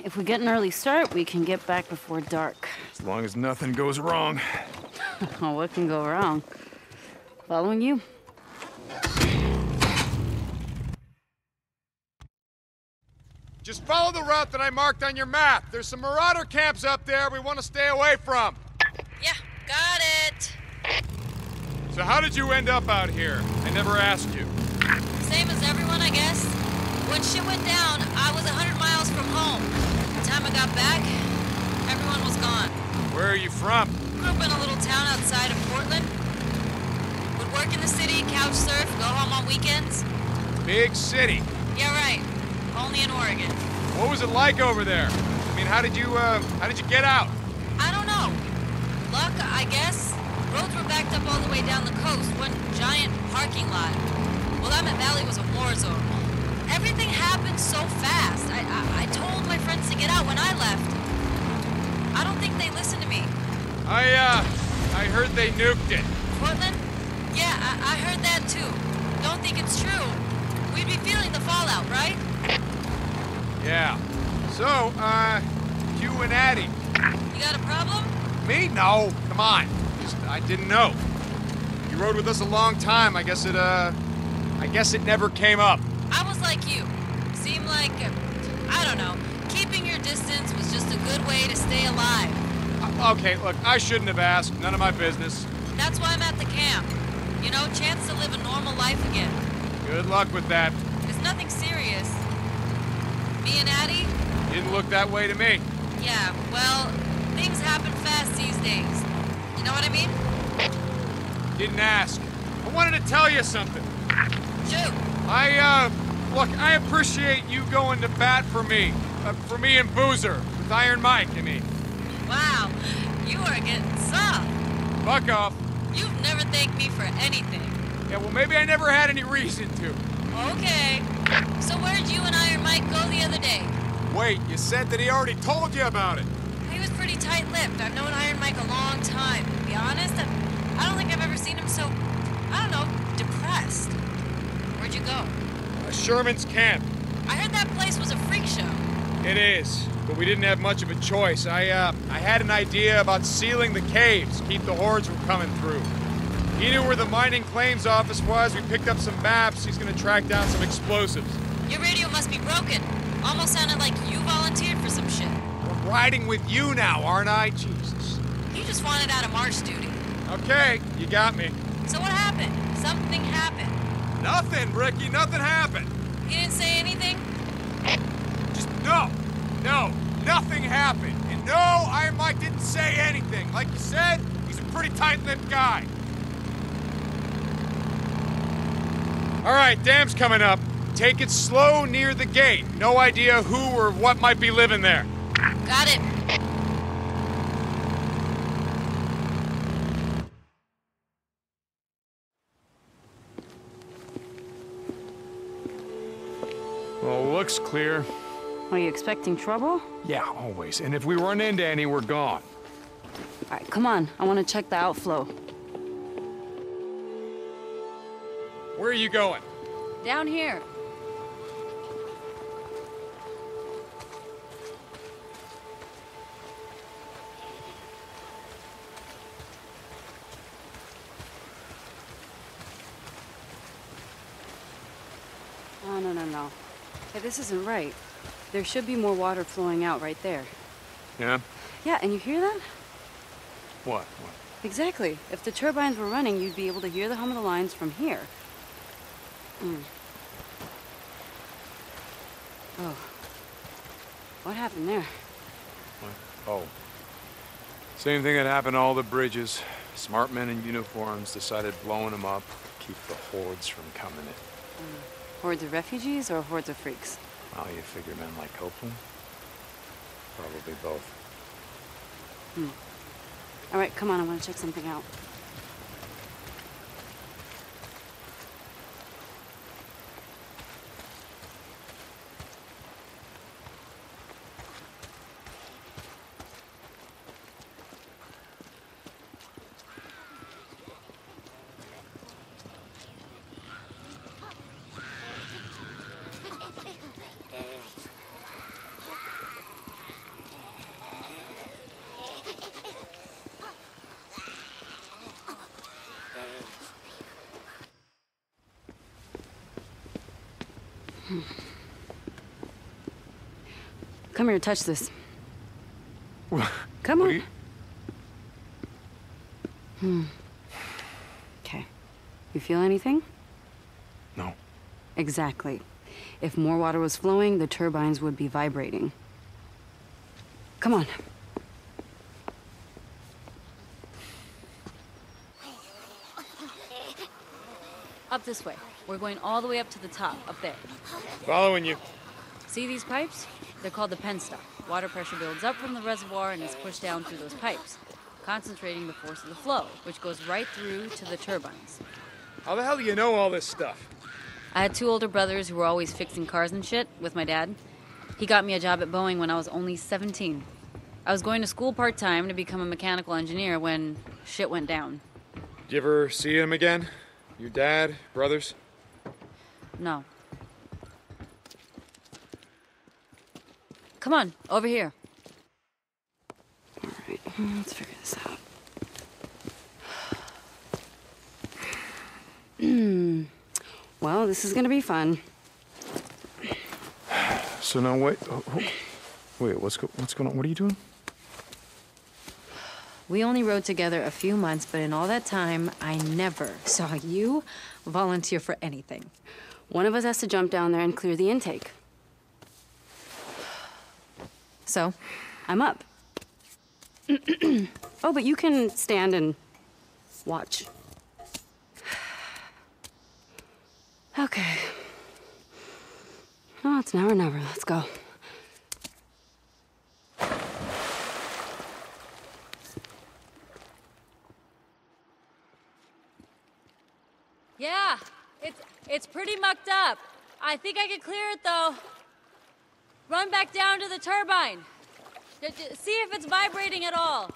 If we get an early start, we can get back before dark. As long as nothing goes wrong. Oh, what can go wrong? Following you? Just follow the route that I marked on your map. There's some marauder camps up there we want to stay away from. Yeah, got it. So how did you end up out here? I never asked you. Same as everyone, I guess. When shit went down, I was 100 miles from home. By the time I got back, everyone was gone. Where are you from? Grew up in a little town outside of Portland. Would work in the city, couch surf, go home on weekends. Big city. Yeah, right. Only in Oregon. What was it like over there? I mean, how did you get out? I don't know. Luck, I guess. Roads were backed up all the way down the coast. One giant parking lot. Willamette Valley was a war zone. Everything happened so fast. I told my friends to get out when I left. I don't think they listened to me. I heard they nuked it. Portland? Yeah, I heard that too. Don't think it's true. We'd be feeling the fallout, right? Yeah. So, you and Addie. You got a problem? Me? No. Come on. Just, I didn't know. You rode with us a long time. I guess it never came up. I was like you. Seemed like, I don't know, keeping your distance was just a good way to stay alive. Okay, look, I shouldn't have asked. None of my business. That's why I'm at the camp. You know, chance to live a normal life again. Good luck with that. It's nothing serious. Me and Addie? Didn't look that way to me. Yeah, well, things happen fast these days. You know what I mean? Didn't ask. I wanted to tell you something. Shoot. Look, I appreciate you going to bat for me and Boozer, with Iron Mike, I mean. Wow, you are getting soft. Fuck off. You've never thanked me for anything. Yeah, well, maybe I never had any reason to. Okay. So where'd you and Iron Mike go the other day? Wait, you said that he already told you about it. He was pretty tight-lipped. I've known Iron Mike a long time. To be honest, I don't think I've ever seen him so, I don't know, depressed. Where'd you go? Sherman's camp. I heard that place was a freak show. It is, but we didn't have much of a choice. I had an idea about sealing the caves, keep the hordes from coming through. He knew where the mining claims office was. We picked up some maps. He's gonna track down some explosives. Your radio must be broken. Almost sounded like you volunteered for some shit. I'm riding with you now, aren't I? Jesus. He just wanted out of march duty. Okay, you got me. So what happened? Something happened. Nothing, Ricky. Nothing happened. He didn't say anything? Just no. Nothing happened. And no, Iron Mike didn't say anything. Like you said, he's a pretty tight-lipped guy. All right, dam's coming up. Take it slow near the gate. No idea who or what might be living there. Got it. Well, looks clear. Are you expecting trouble? Yeah, always. And if we run into any, we're gone. All right, come on. I want to check the outflow. Where are you going? Down here. Oh, no, no, no. Hey, this isn't right. There should be more water flowing out right there. Yeah? Yeah, and you hear that? What? What? Exactly. If the turbines were running, you'd be able to hear the hum of the lines from here. Mm. Oh. What happened there? What? Oh. Same thing that happened to all the bridges. Smart men in uniforms decided blowing them up to keep the hordes from coming in. Hordes of refugees or hordes of freaks? Well, you figure men like Copeland? Probably both. Hmm. All right, come on, I want to check something out. Come here, touch this. Come on. Okay. You feel anything? No. Exactly. If more water was flowing, the turbines would be vibrating. Come on. Up this way. We're going all the way up to the top, up there. Following you. See these pipes? They're called the penstock. Water pressure builds up from the reservoir and is pushed down through those pipes, concentrating the force of the flow, which goes right through to the turbines. How the hell do you know all this stuff? I had two older brothers who were always fixing cars and shit with my dad. He got me a job at Boeing when I was only 17. I was going to school part-time to become a mechanical engineer when shit went down. Did you ever see him again? Your dad, brothers? No. Come on, over here. All right, let's figure this out. Well, this is gonna be fun. So now wait, wait, what's going on? What are you doing? We only rode together a few months, but in all that time, I never saw you volunteer for anything. One of us has to jump down there and clear the intake. So, I'm up. Oh, but you can stand and watch. Okay. Oh, it's now or never. Let's go. Yeah, it's pretty mucked up. I think I can clear it, though. Run back down to the turbine. See if it's vibrating at all.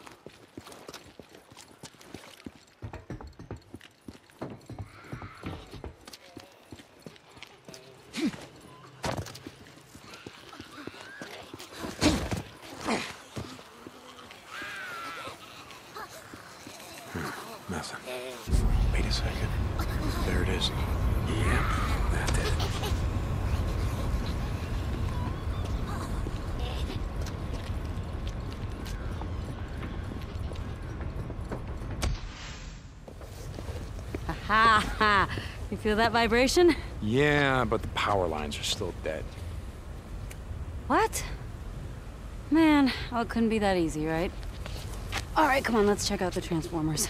Nothing. Wait a second. There it is. Yep, that did it. Ha! You feel that vibration? Yeah, but the power lines are still dead. What? Man, oh, it couldn't be that easy, right? All right, come on, let's check out the transformers.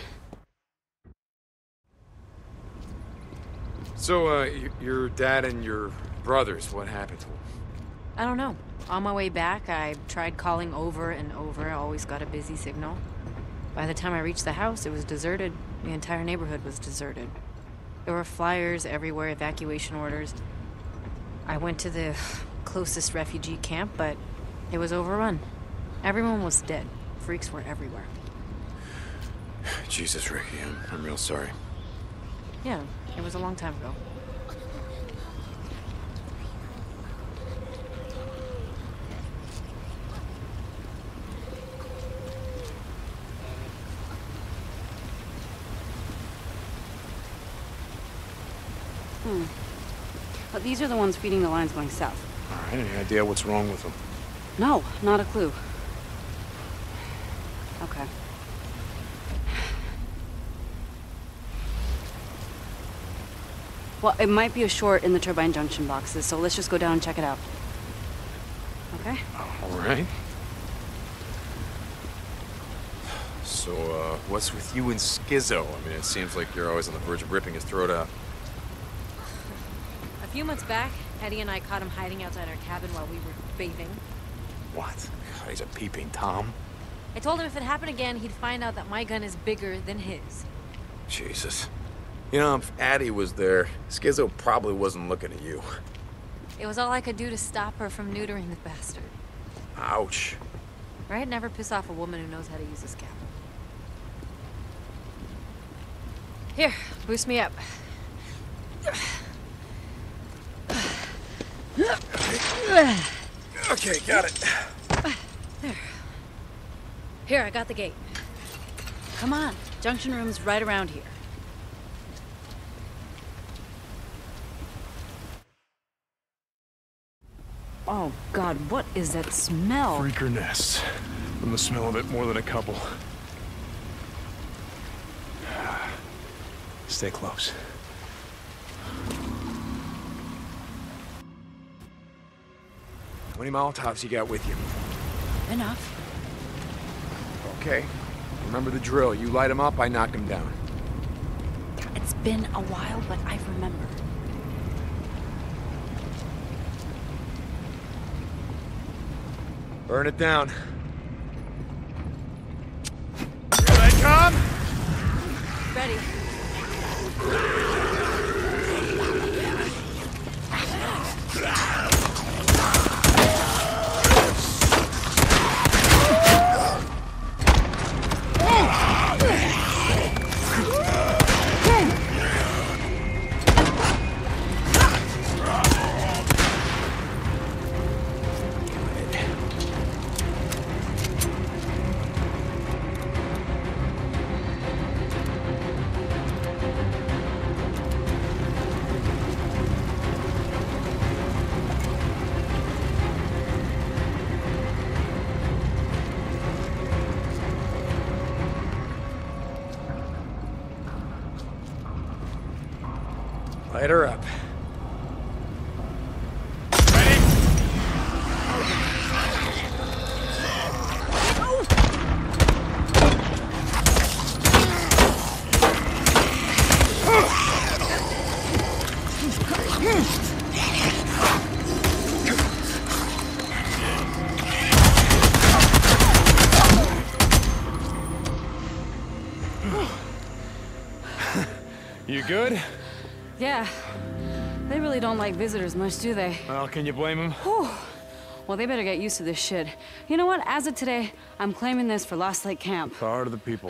So, your dad and your brothers, what happened to them? I don't know. On my way back, I tried calling over and over. I always got a busy signal. By the time I reached the house, it was deserted. The entire neighborhood was deserted. There were flyers everywhere, evacuation orders. I went to the closest refugee camp, but it was overrun. Everyone was dead. Freaks were everywhere. Jesus, Ricky, I'm real sorry. Yeah, it was a long time ago. But these are the ones feeding the lines going south. All right, any idea what's wrong with them? No, not a clue. Okay. Well, it might be a short in the turbine junction boxes, so let's just go down and check it out. Okay? All right. So, what's with you and Skizzo? I mean, it seems like you're always on the verge of ripping his throat out. A few months back, Addie and I caught him hiding outside our cabin while we were bathing. What? God, he's a peeping Tom. I told him if it happened again, he'd find out that my gun is bigger than his. Jesus. You know, if Addie was there, Skizzo probably wasn't looking at you. It was all I could do to stop her from neutering the bastard. Ouch. Right? Never piss off a woman who knows how to use a scalpel. Here, boost me up. Okay, got it. There. Here, I got the gate. Come on. Junction room's right around here. Oh, God, what is that smell? Freaker nests. From the smell of it, more than a couple. Stay close. How many Molotovs you got with you? Enough. Okay. Remember the drill. You light them up, I knock them down. It's been a while, but I remember. Burn it down. Here they come! Ready. Light her up. Ready? You good? Yeah. They really don't like visitors much, do they? Well, can you blame them? Whew. Well, they better get used to this shit. You know what? As of today, I'm claiming this for Lost Lake Camp. The heart of the people.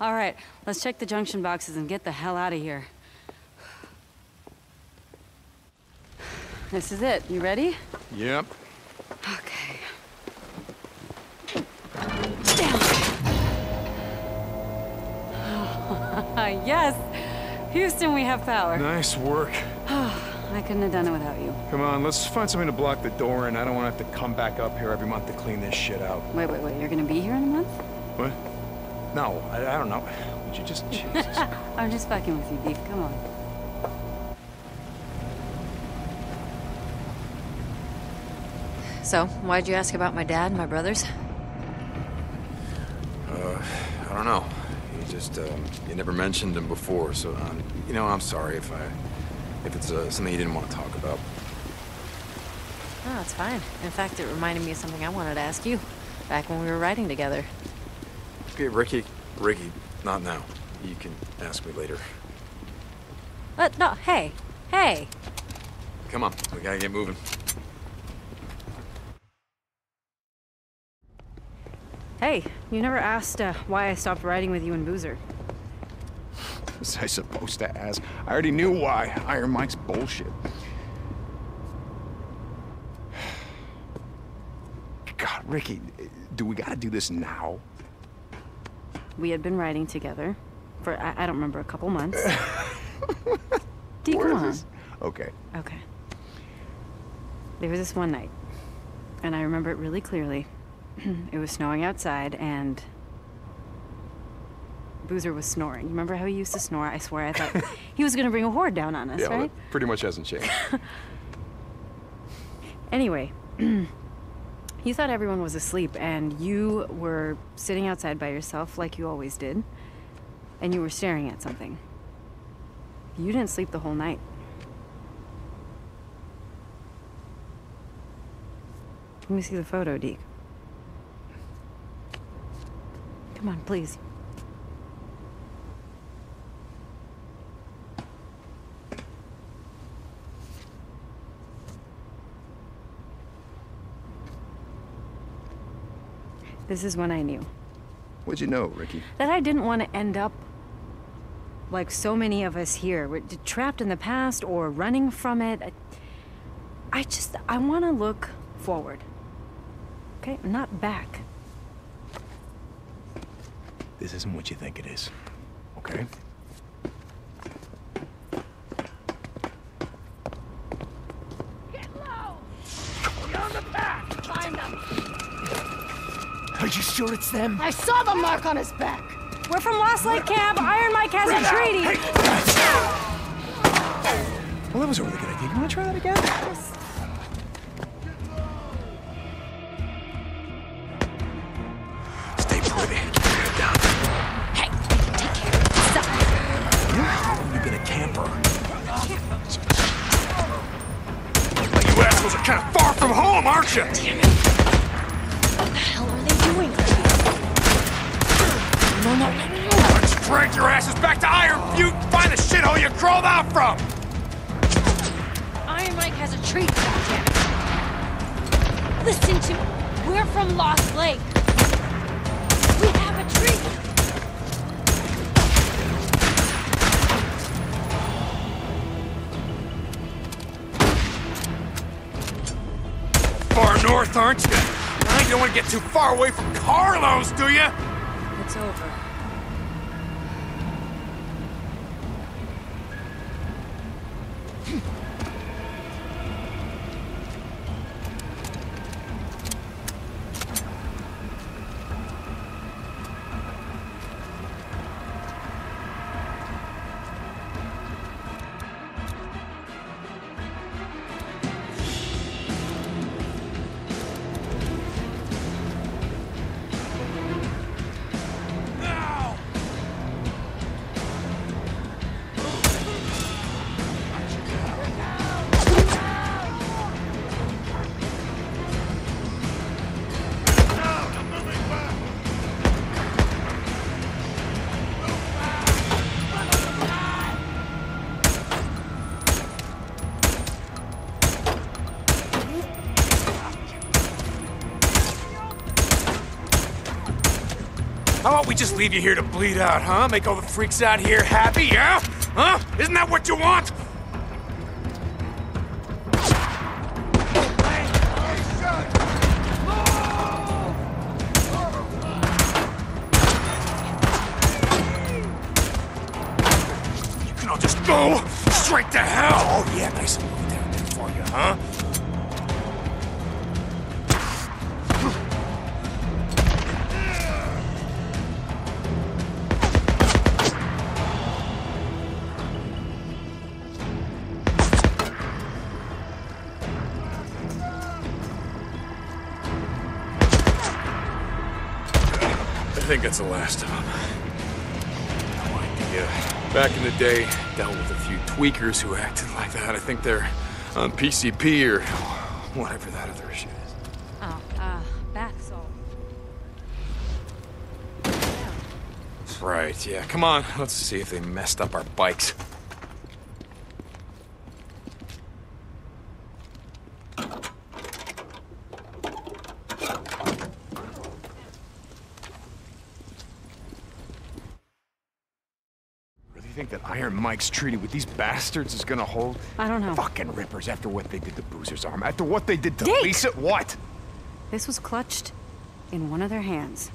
All right, let's check the junction boxes and get the hell out of here. This is it. You ready? Yep. Okay. Damn. Yes! Houston, we have power. Nice work. Oh, I couldn't have done it without you. Come on, let's find something to block the door, and I don't want to have to come back up here every month to clean this shit out. Wait, wait, wait. You're going to be here in a month? What? No, I don't know. Would you just... Jesus. I'm just fucking with you, Deep. Come on. So, why'd you ask about my dad and my brothers? I don't know. Just, you never mentioned him before, so, you know, I'm sorry if it's something you didn't want to talk about. No, it's fine. In fact, it reminded me of something I wanted to ask you, back when we were riding together. Okay, Ricky, not now. You can ask me later. No, hey, Come on, we gotta get moving. Hey, you never asked why I stopped riding with you and Boozer. Was I supposed to ask? I already knew why. Iron Mike's bullshit. God, Ricky, do we gotta do this now? We had been riding together for, I don't remember, a couple months. Come on. Okay. Okay. There was this one night, and I remember it really clearly. It was snowing outside, and Boozer was snoring. You remember how he used to snore? I swear I thought he was gonna bring a horde down on us, right? Well, that pretty much hasn't changed. Anyway, you thought everyone was asleep, and you were sitting outside by yourself like you always did, and you were staring at something. You didn't sleep the whole night. Let me see the photo, Deke. Come on, please. This is when I knew. What'd you know, Ricky? That I didn't want to end up like so many of us here. We're trapped in the past or running from it. I want to look forward. Okay? Not back. This isn't what you think it is. Okay? Get low! Get on the back! Find them! Are you sure it's them? I saw the mark on his back! We're from Lost Lake Camp. Iron Mike has a treaty. Hey. Well, that was a really good idea. You want to try that again? Yes. Stay put. Get down. Hey, take care. Stop. You're probably been a camper. But you assholes are kind of far from home, aren't you? Damn it. What the hell are they doing? No. Let's drag your asses back to Iron Butte and find the shithole you crawled out from! Iron Mike has a treat, goddammit. Listen to me. We're from Lost Lake. We have a treat. Far north, aren't you? You don't want to get too far away from Carlos, do you? It's over. Just leave you here to bleed out, huh? Make all the freaks out here happy, yeah? Huh? Isn't that what you want? You can all just go straight to hell! Oh yeah, nice and low down there for you, huh? I think that's the last time. No idea. Back in the day, dealt with a few tweakers who acted like that. I think they're on PCP or whatever that other issue is. Oh, bath salt. Yeah. Right, yeah. Come on, let's see if they messed up our bikes. think that Iron Mike's treaty with these bastards is gonna hold? I don't know. Fucking Rippers, after what they did to Boozer's arm, after what they did to Lisa, what? This was clutched in one of their hands.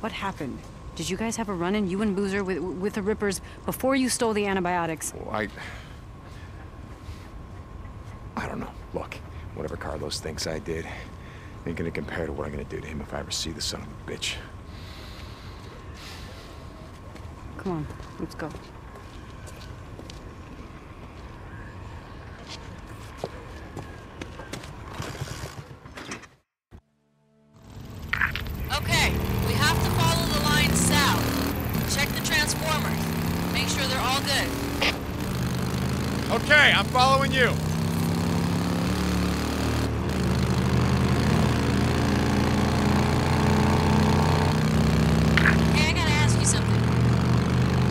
What happened? Did you guys have a run-in, you and Boozer, with the Rippers before you stole the antibiotics? Well, I don't know. Look, whatever Carlos thinks I did, ain't gonna compare to what I'm gonna do to him if I ever see the son of a bitch. Come on, let's go. Okay, we have to follow the line south. Check the transformers. Make sure they're all good. Okay, I'm following you.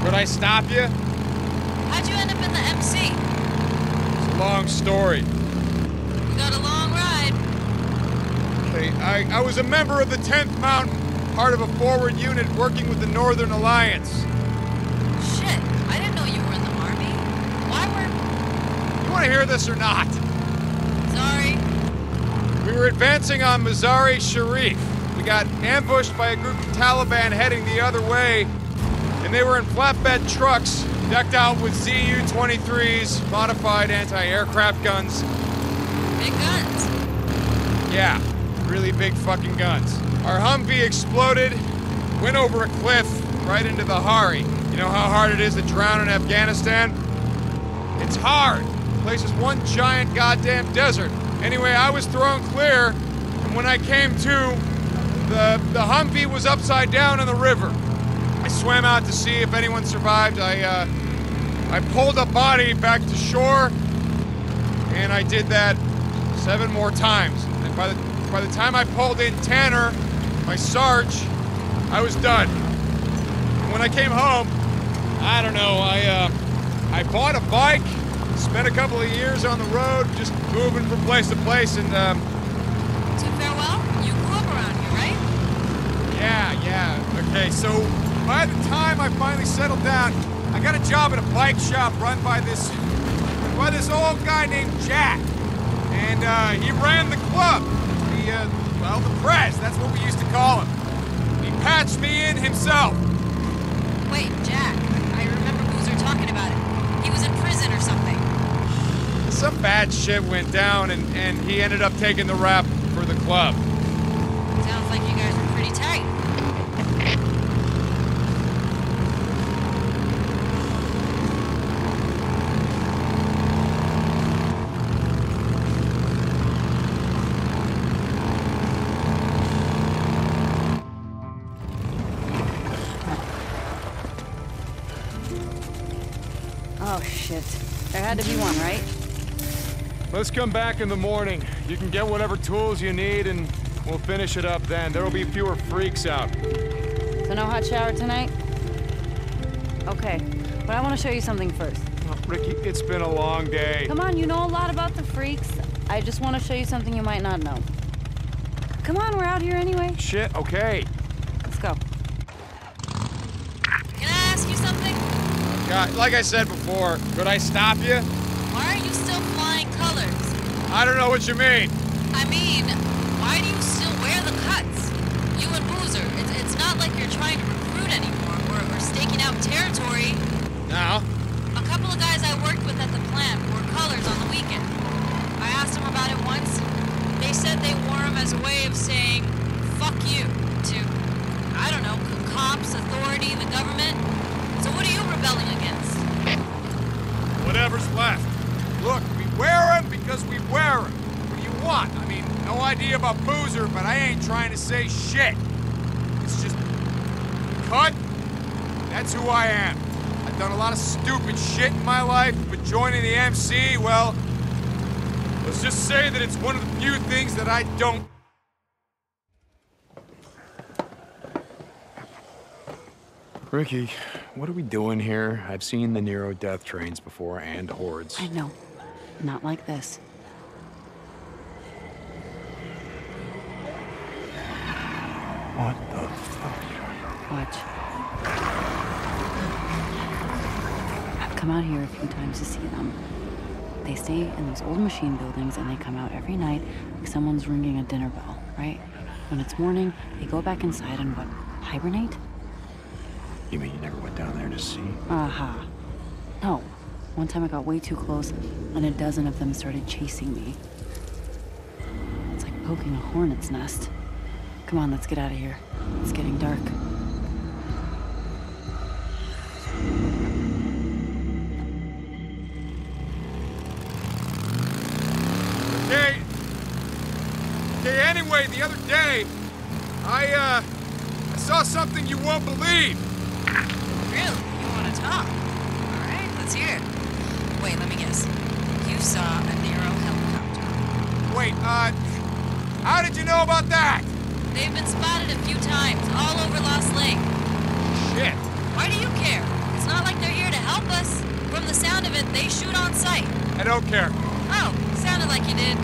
Would I stop you? How'd you end up in the MC? It's a long story. We got a long ride. Okay, I was a member of the 10th Mountain, part of a forward unit working with the Northern Alliance. Shit, I didn't know you were in the Army. Why were... You want to hear this or not? Sorry. We were advancing on Mazar-e Sharif. We got ambushed by a group of Taliban heading the other way. And they were in flatbed trucks, decked out with ZU-23s, modified anti-aircraft guns. Big guns. Yeah, really big fucking guns. Our Humvee exploded, went over a cliff, right into the Hari. You know how hard it is to drown in Afghanistan? It's hard. The place is one giant goddamn desert. Anyway, I was thrown clear, and when I came to, the Humvee was upside down in the river. I swam out to see if anyone survived. I pulled a body back to shore, and I did that 7 more times. And by the time I pulled in Tanner, my Sarge, I was done. And when I came home, I don't know, I bought a bike, spent a couple of years on the road, just moving from place to place, and So farewell? You grew up around here, right? Yeah. Okay, so by the time I finally settled down, I got a job at a bike shop run by this old guy named Jack. And he ran the club, the press, that's what we used to call him. He patched me in himself. Wait, Jack, I remember Boozer talking about it. He was in prison or something. Some bad shit went down and he ended up taking the rap for the club. Sounds like you guys were pretty tight. There had to be one, right? Let's come back in the morning. You can get whatever tools you need, and we'll finish it up then. There'll be fewer freaks out. So no hot shower tonight? Okay, but I want to show you something first. Oh, Ricky, it's been a long day. Come on, you know a lot about the freaks. I just want to show you something you might not know. Come on, we're out here anyway. Shit, okay. Let's go. Can I ask you something? God, like I said before, could I stop you? Why are you still flying colors? I don't know what you mean. I mean, why do you still wear the cuts? You and Boozer, it's not like you're trying to recruit anymore or staking out territory. No. A couple of guys I worked with at the plant wore colors on the weekend. I asked them about it once. They said they wore them as a way of saying, fuck you, to, I don't know, cops, authority, the government. So what are you rebelling against? Whatever's left. Look, we wear them because we wear them. What do you want? I mean, no idea about Boozer, but I ain't trying to say shit. It's just... cut. That's who I am. I've done a lot of stupid shit in my life, but joining the MC, well... let's just say that it's one of the few things that I don't... Ricky, what are we doing here? I've seen the Nero death trains before, and hordes. I know. Not like this. What the fuck? Watch. come out here a few times to see them. They stay in these old machine buildings and they come out every night like someone's ringing a dinner bell, right? When it's morning, they go back inside and what, hibernate? You mean you never went down there to see? Uh-huh. No. One time I got way too close and a dozen of them started chasing me. It's like poking a hornet's nest. Come on, let's get out of here. It's getting dark. Anyway, the other day, I saw something you won't believe. Really? You want to talk? All right, let's hear it. Wait, let me guess. You saw a Nero helicopter. Wait, how did you know about that? They've been spotted a few times, all over Lost Lake. Shit. Why do you care? It's not like they're here to help us. From the sound of it, they shoot on sight. I don't care. Oh, sounded like you did.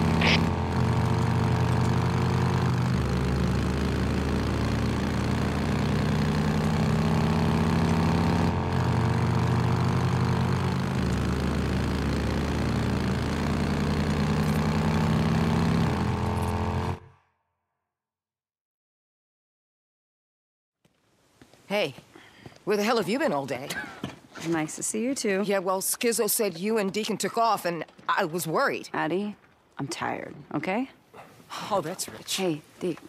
Hey, where the hell have you been all day? Nice to see you, too. Yeah, well, Skizzo said you and Deacon took off, and I was worried. Addie, I'm tired, okay? Oh, that's rich. Hey, Deke,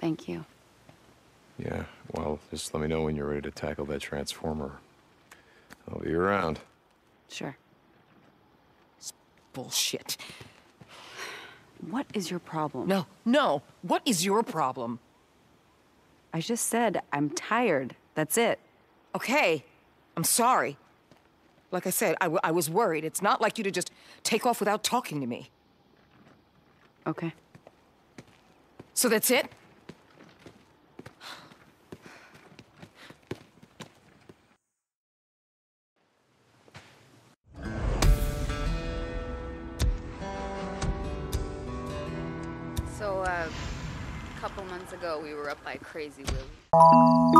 thank you. Yeah, well, just let me know when you're ready to tackle that transformer. I'll be around. Sure. It's bullshit. What is your problem? No, what is your problem? I just said I'm tired. That's it. Okay. I'm sorry. Like I said, I was worried. It's not like you to just take off without talking to me. Okay. So that's it? So, a couple months ago, we were up by Crazy Willies.